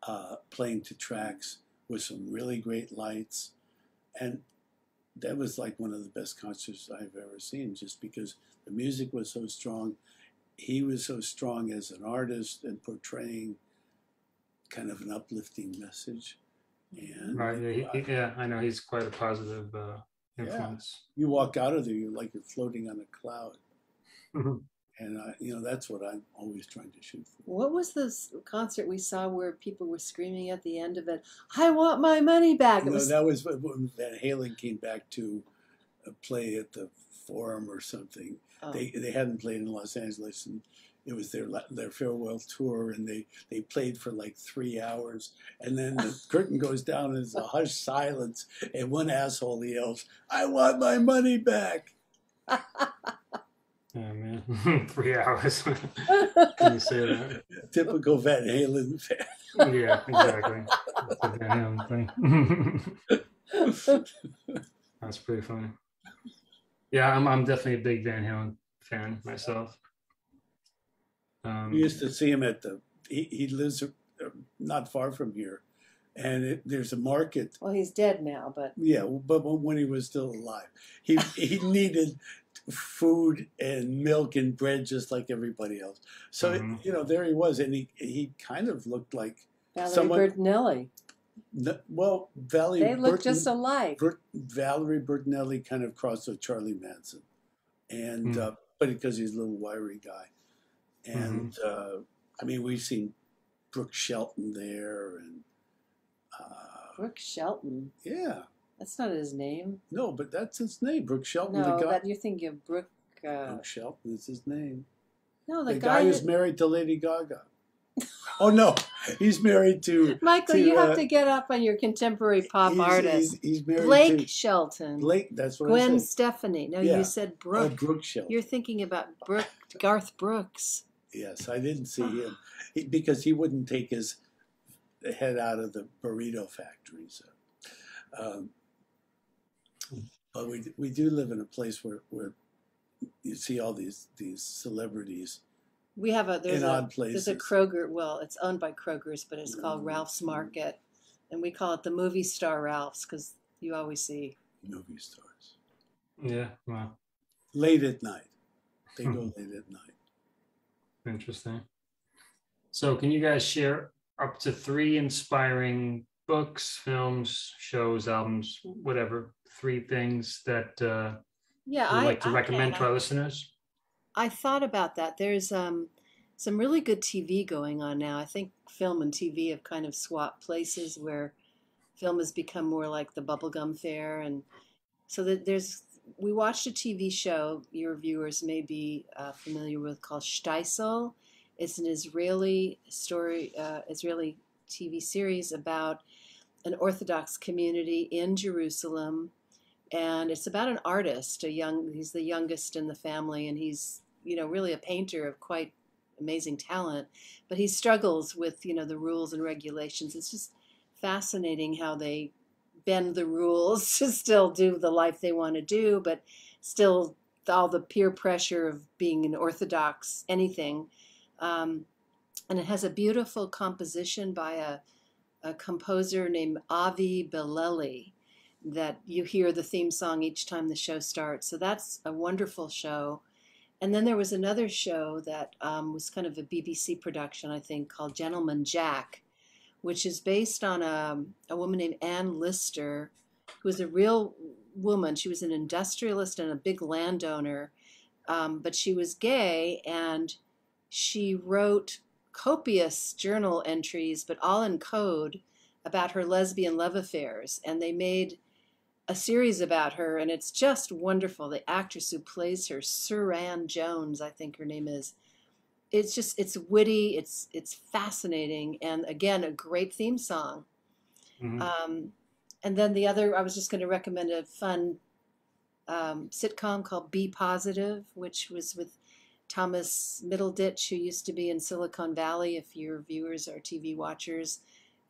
uh, playing to tracks with some really great lights, and that was like one of the best concerts I've ever seen, just because the music was so strong. He was so strong as an artist and portraying kind of an uplifting message. And right. Yeah, he, yeah, I know he's quite a positive uh, influence. Yeah. You walk out of there, you're like you're floating on a cloud. Mm-hmm. And, I, you know, that's what I'm always trying to shoot for. What was this concert we saw where people were screaming at the end of it, "I want my money back"? You know, was... that was when Van Halen came back to play at the Forum or something. Oh. They they hadn't played in Los Angeles, and it was their their farewell tour, and they, they played for like three hours. And then the curtain goes down, and it's a hushed silence, and one asshole yells, "I want my money back." Oh, man. Three hours. Can you say that? Typical Van Halen fan. Yeah, exactly. That's a Van Halen thing. That's pretty funny. Yeah, I'm I'm definitely a big Van Halen fan myself. Um, we used to see him at the, he, he lives not far from here, and it, there's a market. Well, he's dead now, but. Yeah, but when he was still alive. He he needed food and milk and bread just like everybody else. So, mm-hmm. it, you know, there he was, and he, he kind of looked like Valerie someone. Bertinelli. No, well, Valerie they look Burton, just alike. Bert, Valerie Bertinelli kind of crossed with Charlie Manson, and mm-hmm. uh, but because he's a little wiry guy, and mm-hmm. uh, I mean we've seen Brooke Shelton there, and uh, Brooke Shelton, yeah, that's not his name. No, but that's his name, Brooke Shelton. No, the guy, that you're thinking of Brooke. Uh, Brooke Shelton is his name. No, the, the guy, guy who's married to Lady Gaga. Oh no, he's married to Michael. To, you have uh, to get up on your contemporary pop he's, artist. He's, he's married Blake to Shelton. Blake, that's what Gwen I said. Gwen Stefani. No, yeah. You said Brooke. Oh, Brooke Shelton. You're thinking about Brooke, Garth Brooks. Yes, I didn't see him because he wouldn't take his head out of the burrito factory. So, um, but we we do live in a place where where you see all these these celebrities. We have a there's, a there's a Kroger. Well, it's owned by Kroger's, but it's called Ralph's Market, and we call it the movie star Ralph's because you always see movie stars. Yeah, wow. Late at night, they go late at night. Interesting. So, can you guys share up to three inspiring books, films, shows, albums, whatever? Three things that uh, yeah, you'd like to I, recommend I to our listeners. I thought about that. There's um, some really good T V going on now. I think film and T V have kind of swapped places, where film has become more like the bubblegum fair. And so that there's, we watched a T V show your viewers may be uh, familiar with called Steisel. It's an Israeli story, uh, Israeli T V series about an Orthodox community in Jerusalem. And it's about an artist, a young, he's the youngest in the family, and he's, you know, really a painter of quite amazing talent, but he struggles with, you know, the rules and regulations. It's just fascinating how they bend the rules to still do the life they want to do, but still all the peer pressure of being an Orthodox anything. Um, and it has a beautiful composition by a, a composer named Avi Bellelli, that you hear the theme song each time the show starts. So that's a wonderful show. And then there was another show that um, was kind of a B B C production, I think, called Gentleman Jack, which is based on a, a woman named Ann Lister, who was a real woman. She was an industrialist and a big landowner, um, but she was gay, and she wrote copious journal entries, but all in code, about her lesbian love affairs. And they made a series about her, and it's just wonderful. The actress who plays her, Suran Jones, I think her name is, it's just, it's witty, it's it's fascinating, and again, a great theme song. Mm-hmm. Um, and then the other, I was just going to recommend a fun um, sitcom called Be Positive, which was with Thomas Middleditch, who used to be in Silicon Valley, if your viewers are T V watchers,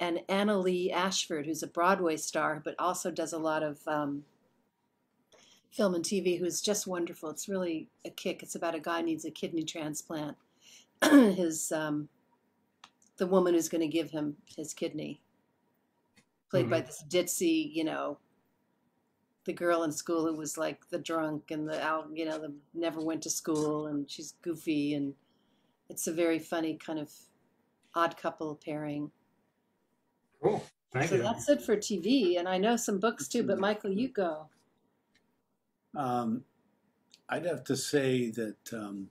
and Anna Lee Ashford, who's a Broadway star, but also does a lot of um, film and T V, who's just wonderful. It's really a kick. It's about a guy who needs a kidney transplant. his um, the woman who's going to give him his kidney, played mm-hmm. by this ditzy, you know, the girl in school who was like the drunk and the out, you know, the never went to school, and she's goofy, and it's a very funny kind of odd couple pairing. Cool. Thank so you. That's it for T V, and I know some books too, but Michael, you go. Um, I'd have to say that um,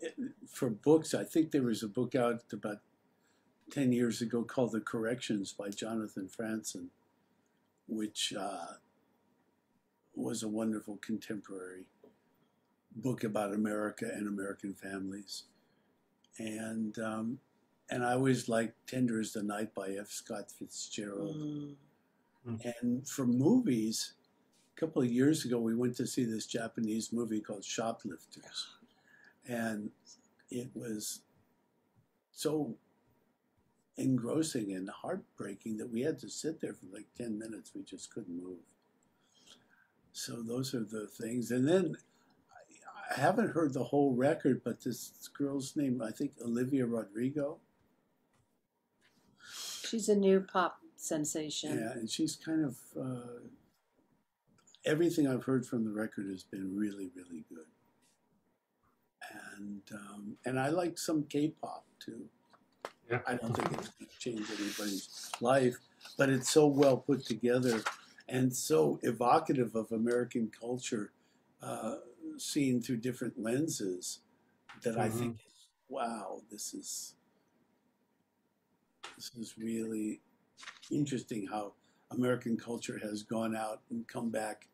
it, for books, I think there was a book out about ten years ago called The Corrections by Jonathan Franzen, which uh, was a wonderful contemporary book about America and American families. And um, And I always liked Tender as the Night by F. Scott Fitzgerald. Mm. Mm. And for movies, a couple of years ago, we went to see this Japanese movie called Shoplifters. And it was so engrossing and heartbreaking that we had to sit there for like ten minutes. We just couldn't move. So those are the things. And then I haven't heard the whole record, but this girl's name, I think, Olivia Rodrigo. She's a new pop sensation. Yeah, and she's kind of, uh, everything I've heard from the record has been really, really good. And um, and I like some K-pop, too. Yeah. I don't think it's going to change anybody's life, but it's so well put together and so evocative of American culture, uh, seen through different lenses, that mm-hmm. I think, wow, this is this is really interesting how American culture has gone out and come back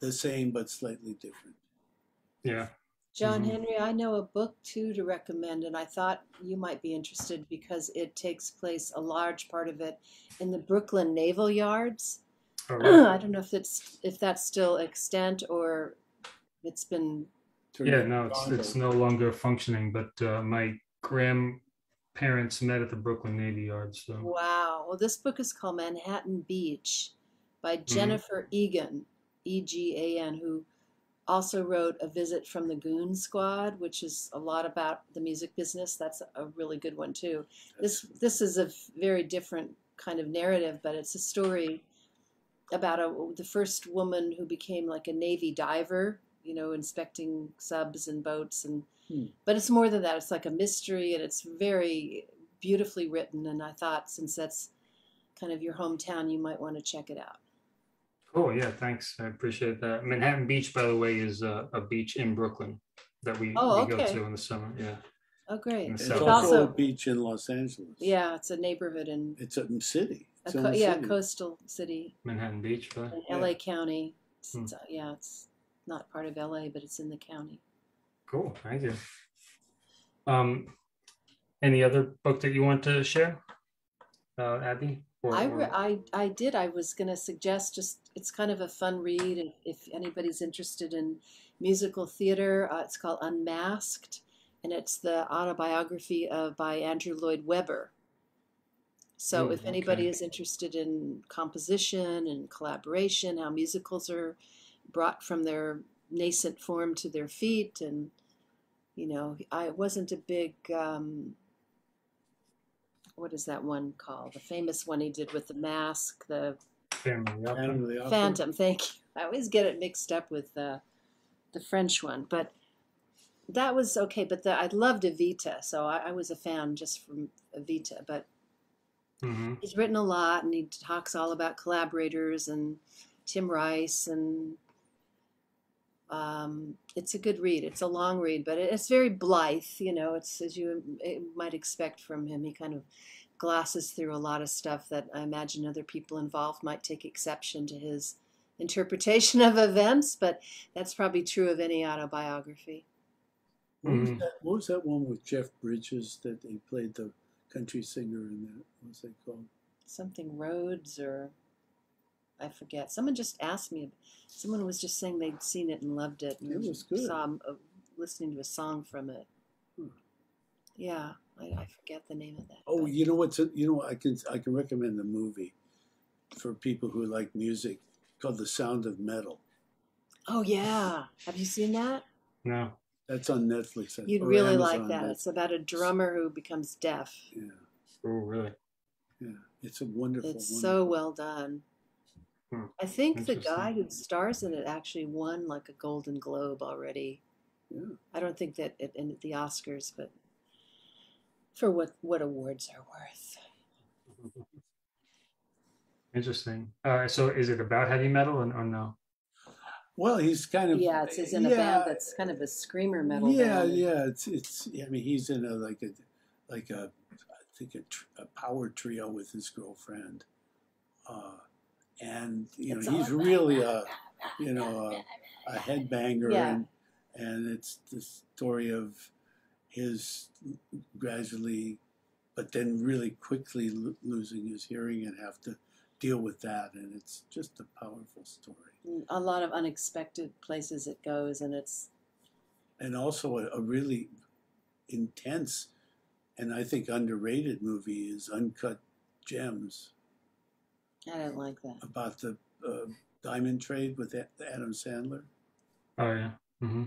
the same but slightly different. Yeah. John mm-hmm. Henry, I know a book too to recommend, and I thought you might be interested because it takes place, a large part of it, in the Brooklyn Naval Yards. Oh, wow. I don't know if it's if that's still extant or it's been yeah no it's, it's no longer functioning, but uh, my grandparents met at the Brooklyn Navy Yard. So wow. Well, this book is called Manhattan Beach by Jennifer mm. Egan, E G A N, who also wrote A Visit from the Goon Squad, which is a lot about the music business. That's a really good one too. This this is a very different kind of narrative, but it's a story about a, the first woman who became like a Navy diver, you know, inspecting subs and boats, and hmm. but it's more than that. It's like a mystery, and it's very beautifully written, and I thought, since that's kind of your hometown, you might want to check it out. Oh, yeah, thanks. I appreciate that. Manhattan Beach, by the way, is a, a beach in Brooklyn that we, oh, we okay. go to in the summer. Yeah. Oh, great. It's also, also a beach in Los Angeles. Yeah, it's a neighborhood. In, it's a city. It's a co yeah, city. coastal city. Manhattan Beach. Right? In L A yeah. County. It's, hmm. it's, yeah, it's not part of L A, but it's in the county. Cool, thank you. Um, any other book that you want to share, uh, Abby? Or, I, or... I, I did, I was gonna suggest just, it's kind of a fun read if, if anybody's interested in musical theater. Uh, it's called Unmasked, and it's the autobiography of, by Andrew Lloyd Webber. So Ooh, if anybody okay. is interested in composition and collaboration, how musicals are brought from their nascent form to their feet, and you know, I wasn't a big um, what is that one called? The famous one he did with the mask, the Phantom. Phantom. Thank you. I always get it mixed up with the the French one, but that was okay, but the, I loved Evita, so I, I was a fan just from Evita. But mm-hmm. he's written a lot, and he talks all about collaborators and Tim Rice, and um, it's a good read. It's a long read, but it, it's very blithe. You know, it's as you it might expect from him. He kind of glosses through a lot of stuff that I imagine other people involved might take exception to his interpretation of events, but that's probably true of any autobiography. What was that, what was that one with Jeff Bridges that he played the country singer in that? What was it called? Something Rhodes, or I forget. Someone just asked me. Someone was just saying they'd seen it and loved it. And it was good. Saw him, uh, listening to a song from it. Hmm. Yeah, I, I forget the name of that. Oh, but you know what's a, you know I can I can recommend the movie for people who like music, called The Sound of Metal. Oh yeah, have you seen that? No, that's on Netflix. You'd really Amazon like that. Netflix. It's about a drummer who becomes deaf. Yeah. Oh really? Yeah, it's a wonderful. It's wonderful. So well done. Hmm. I think the guy who stars in it actually won like a Golden Globe already. Yeah. I don't think that it ended the Oscars, but for what what awards are worth. Interesting. All right, so is it about heavy metal or, or no? Well, he's kind of yeah. It's, it's in yeah, a band that's kind of a screamer metal. Yeah, band. yeah. It's it's. I mean, he's in a like a like a I think a, tr a power trio with his girlfriend, uh, and you it's know he's really a you know a, a headbanger, yeah. and and it's the story of his gradually, but then really quickly lo losing his hearing and have to deal with that, and it's just a powerful story. A lot of unexpected places it goes, and it's and also a, a really intense and I think underrated movie is Uncut Gems. I don't like that. About the uh, diamond trade with Adam Sandler. Oh yeah. Mm-hmm.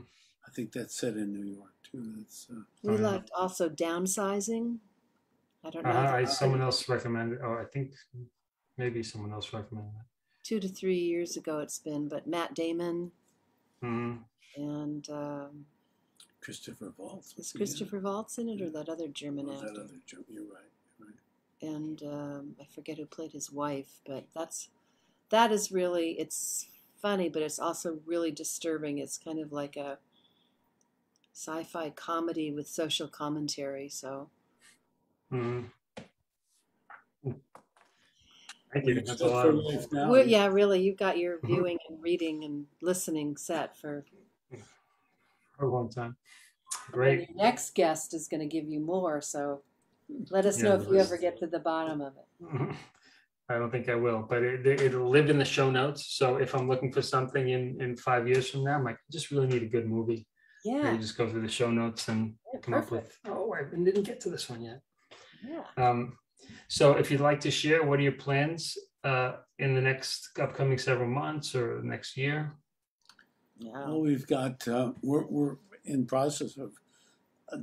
I think that's set in New York too. That's, uh, we oh, liked yeah. also Downsizing. I don't know. Uh, I, someone else recommended. Oh, I think. Maybe someone else recommended that. Two to three years ago it's been, but Matt Damon mm-hmm. and um, Christopher Waltz. Is Christopher yeah. Waltz in it, or that other German oh, actor? That other German, you're right. You're right. And um, I forget who played his wife, but that's that is really, it's funny, but it's also really disturbing. It's kind of like a sci-fi comedy with social commentary, so. Mm-hmm. Thank you. That's a lot of... Yeah, really, you've got your viewing and reading and listening set for, for a long time. Great. Your next guest is going to give you more, so let us yeah, know if you ever get to the bottom of it. I don't think I will, but it, it'll live in the show notes. So if I'm looking for something in, in five years from now, I'm like, I just really need a good movie. Yeah. You just go through the show notes and yeah, come perfect. up with, oh, I didn't get to this one yet. Yeah. Um, So if you'd like to share, what are your plans uh, in the next upcoming several months or next year? Well, we've got, uh, we're, we're in process of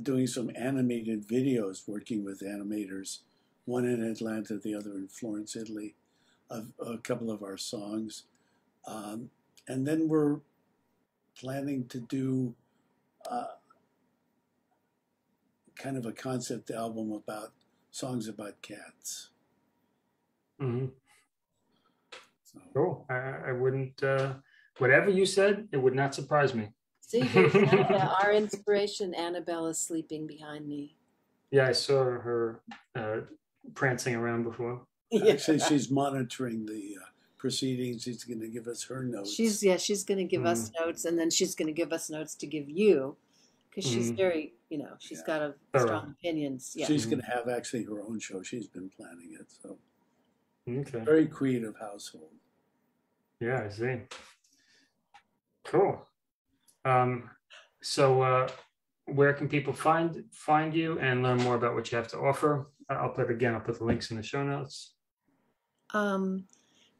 doing some animated videos, working with animators, one in Atlanta, the other in Florence, Italy, of a couple of our songs. Um, and then we're planning to do uh, kind of a concept album about songs about cats. Mm-hmm. So. Cool. I, I wouldn't, uh, whatever you said, it would not surprise me. See, our inspiration, Annabelle, is sleeping behind me. Yeah, I saw her uh, prancing around before. Yeah. Actually, she's monitoring the uh, proceedings. She's going to give us her notes. She's Yeah, she's going to give mm. us notes, and then she's going to give us notes to give you. Because she's mm-hmm. very, you know, she's yeah. got a strong right. opinions. Yeah. She's going to have actually her own show. She's been planning it. So, okay. Very creative household. Yeah, I see. Cool. Um, so, uh, where can people find find you and learn more about what you have to offer? I'll put again. I'll put the links in the show notes. Um,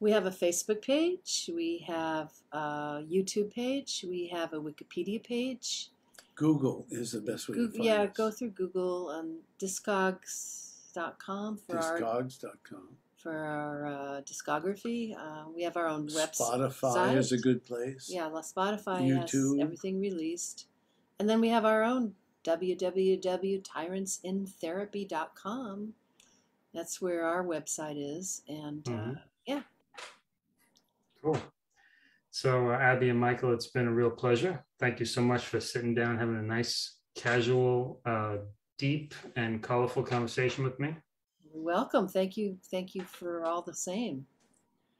we have a Facebook page. We have a YouTube page. We have a Wikipedia page. Google is the best way Google, to find Yeah, us. Go through Google and discogs dot com for discogs dot com for our uh, discography. Uh, we have our own website. Spotify is a good place. Yeah, Spotify YouTube. Has everything released. And then we have our own w w w dot tyrants in therapy dot com. That's where our website is. And mm-hmm. uh, yeah. Cool. So uh, Abby and Michael, it's been a real pleasure. Thank you so much for sitting down, having a nice, casual, uh, deep and colorful conversation with me. You're welcome. Thank you. Thank you for all the same.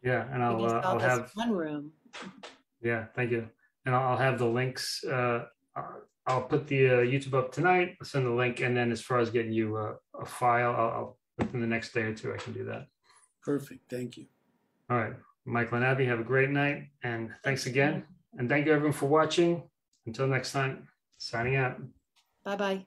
Yeah. And I'll, uh, I'll have one room. Yeah. Thank you. And I'll, I'll have the links. Uh, I'll put the uh, YouTube up tonight. I'll send the link. And then as far as getting you uh, a file, I'll, I'll within the next day or two, I can do that. Perfect. Thank you. All right. Michael and Abby, have a great night. And thanks again. And thank you, everyone, for watching. Until next time, signing out. Bye-bye.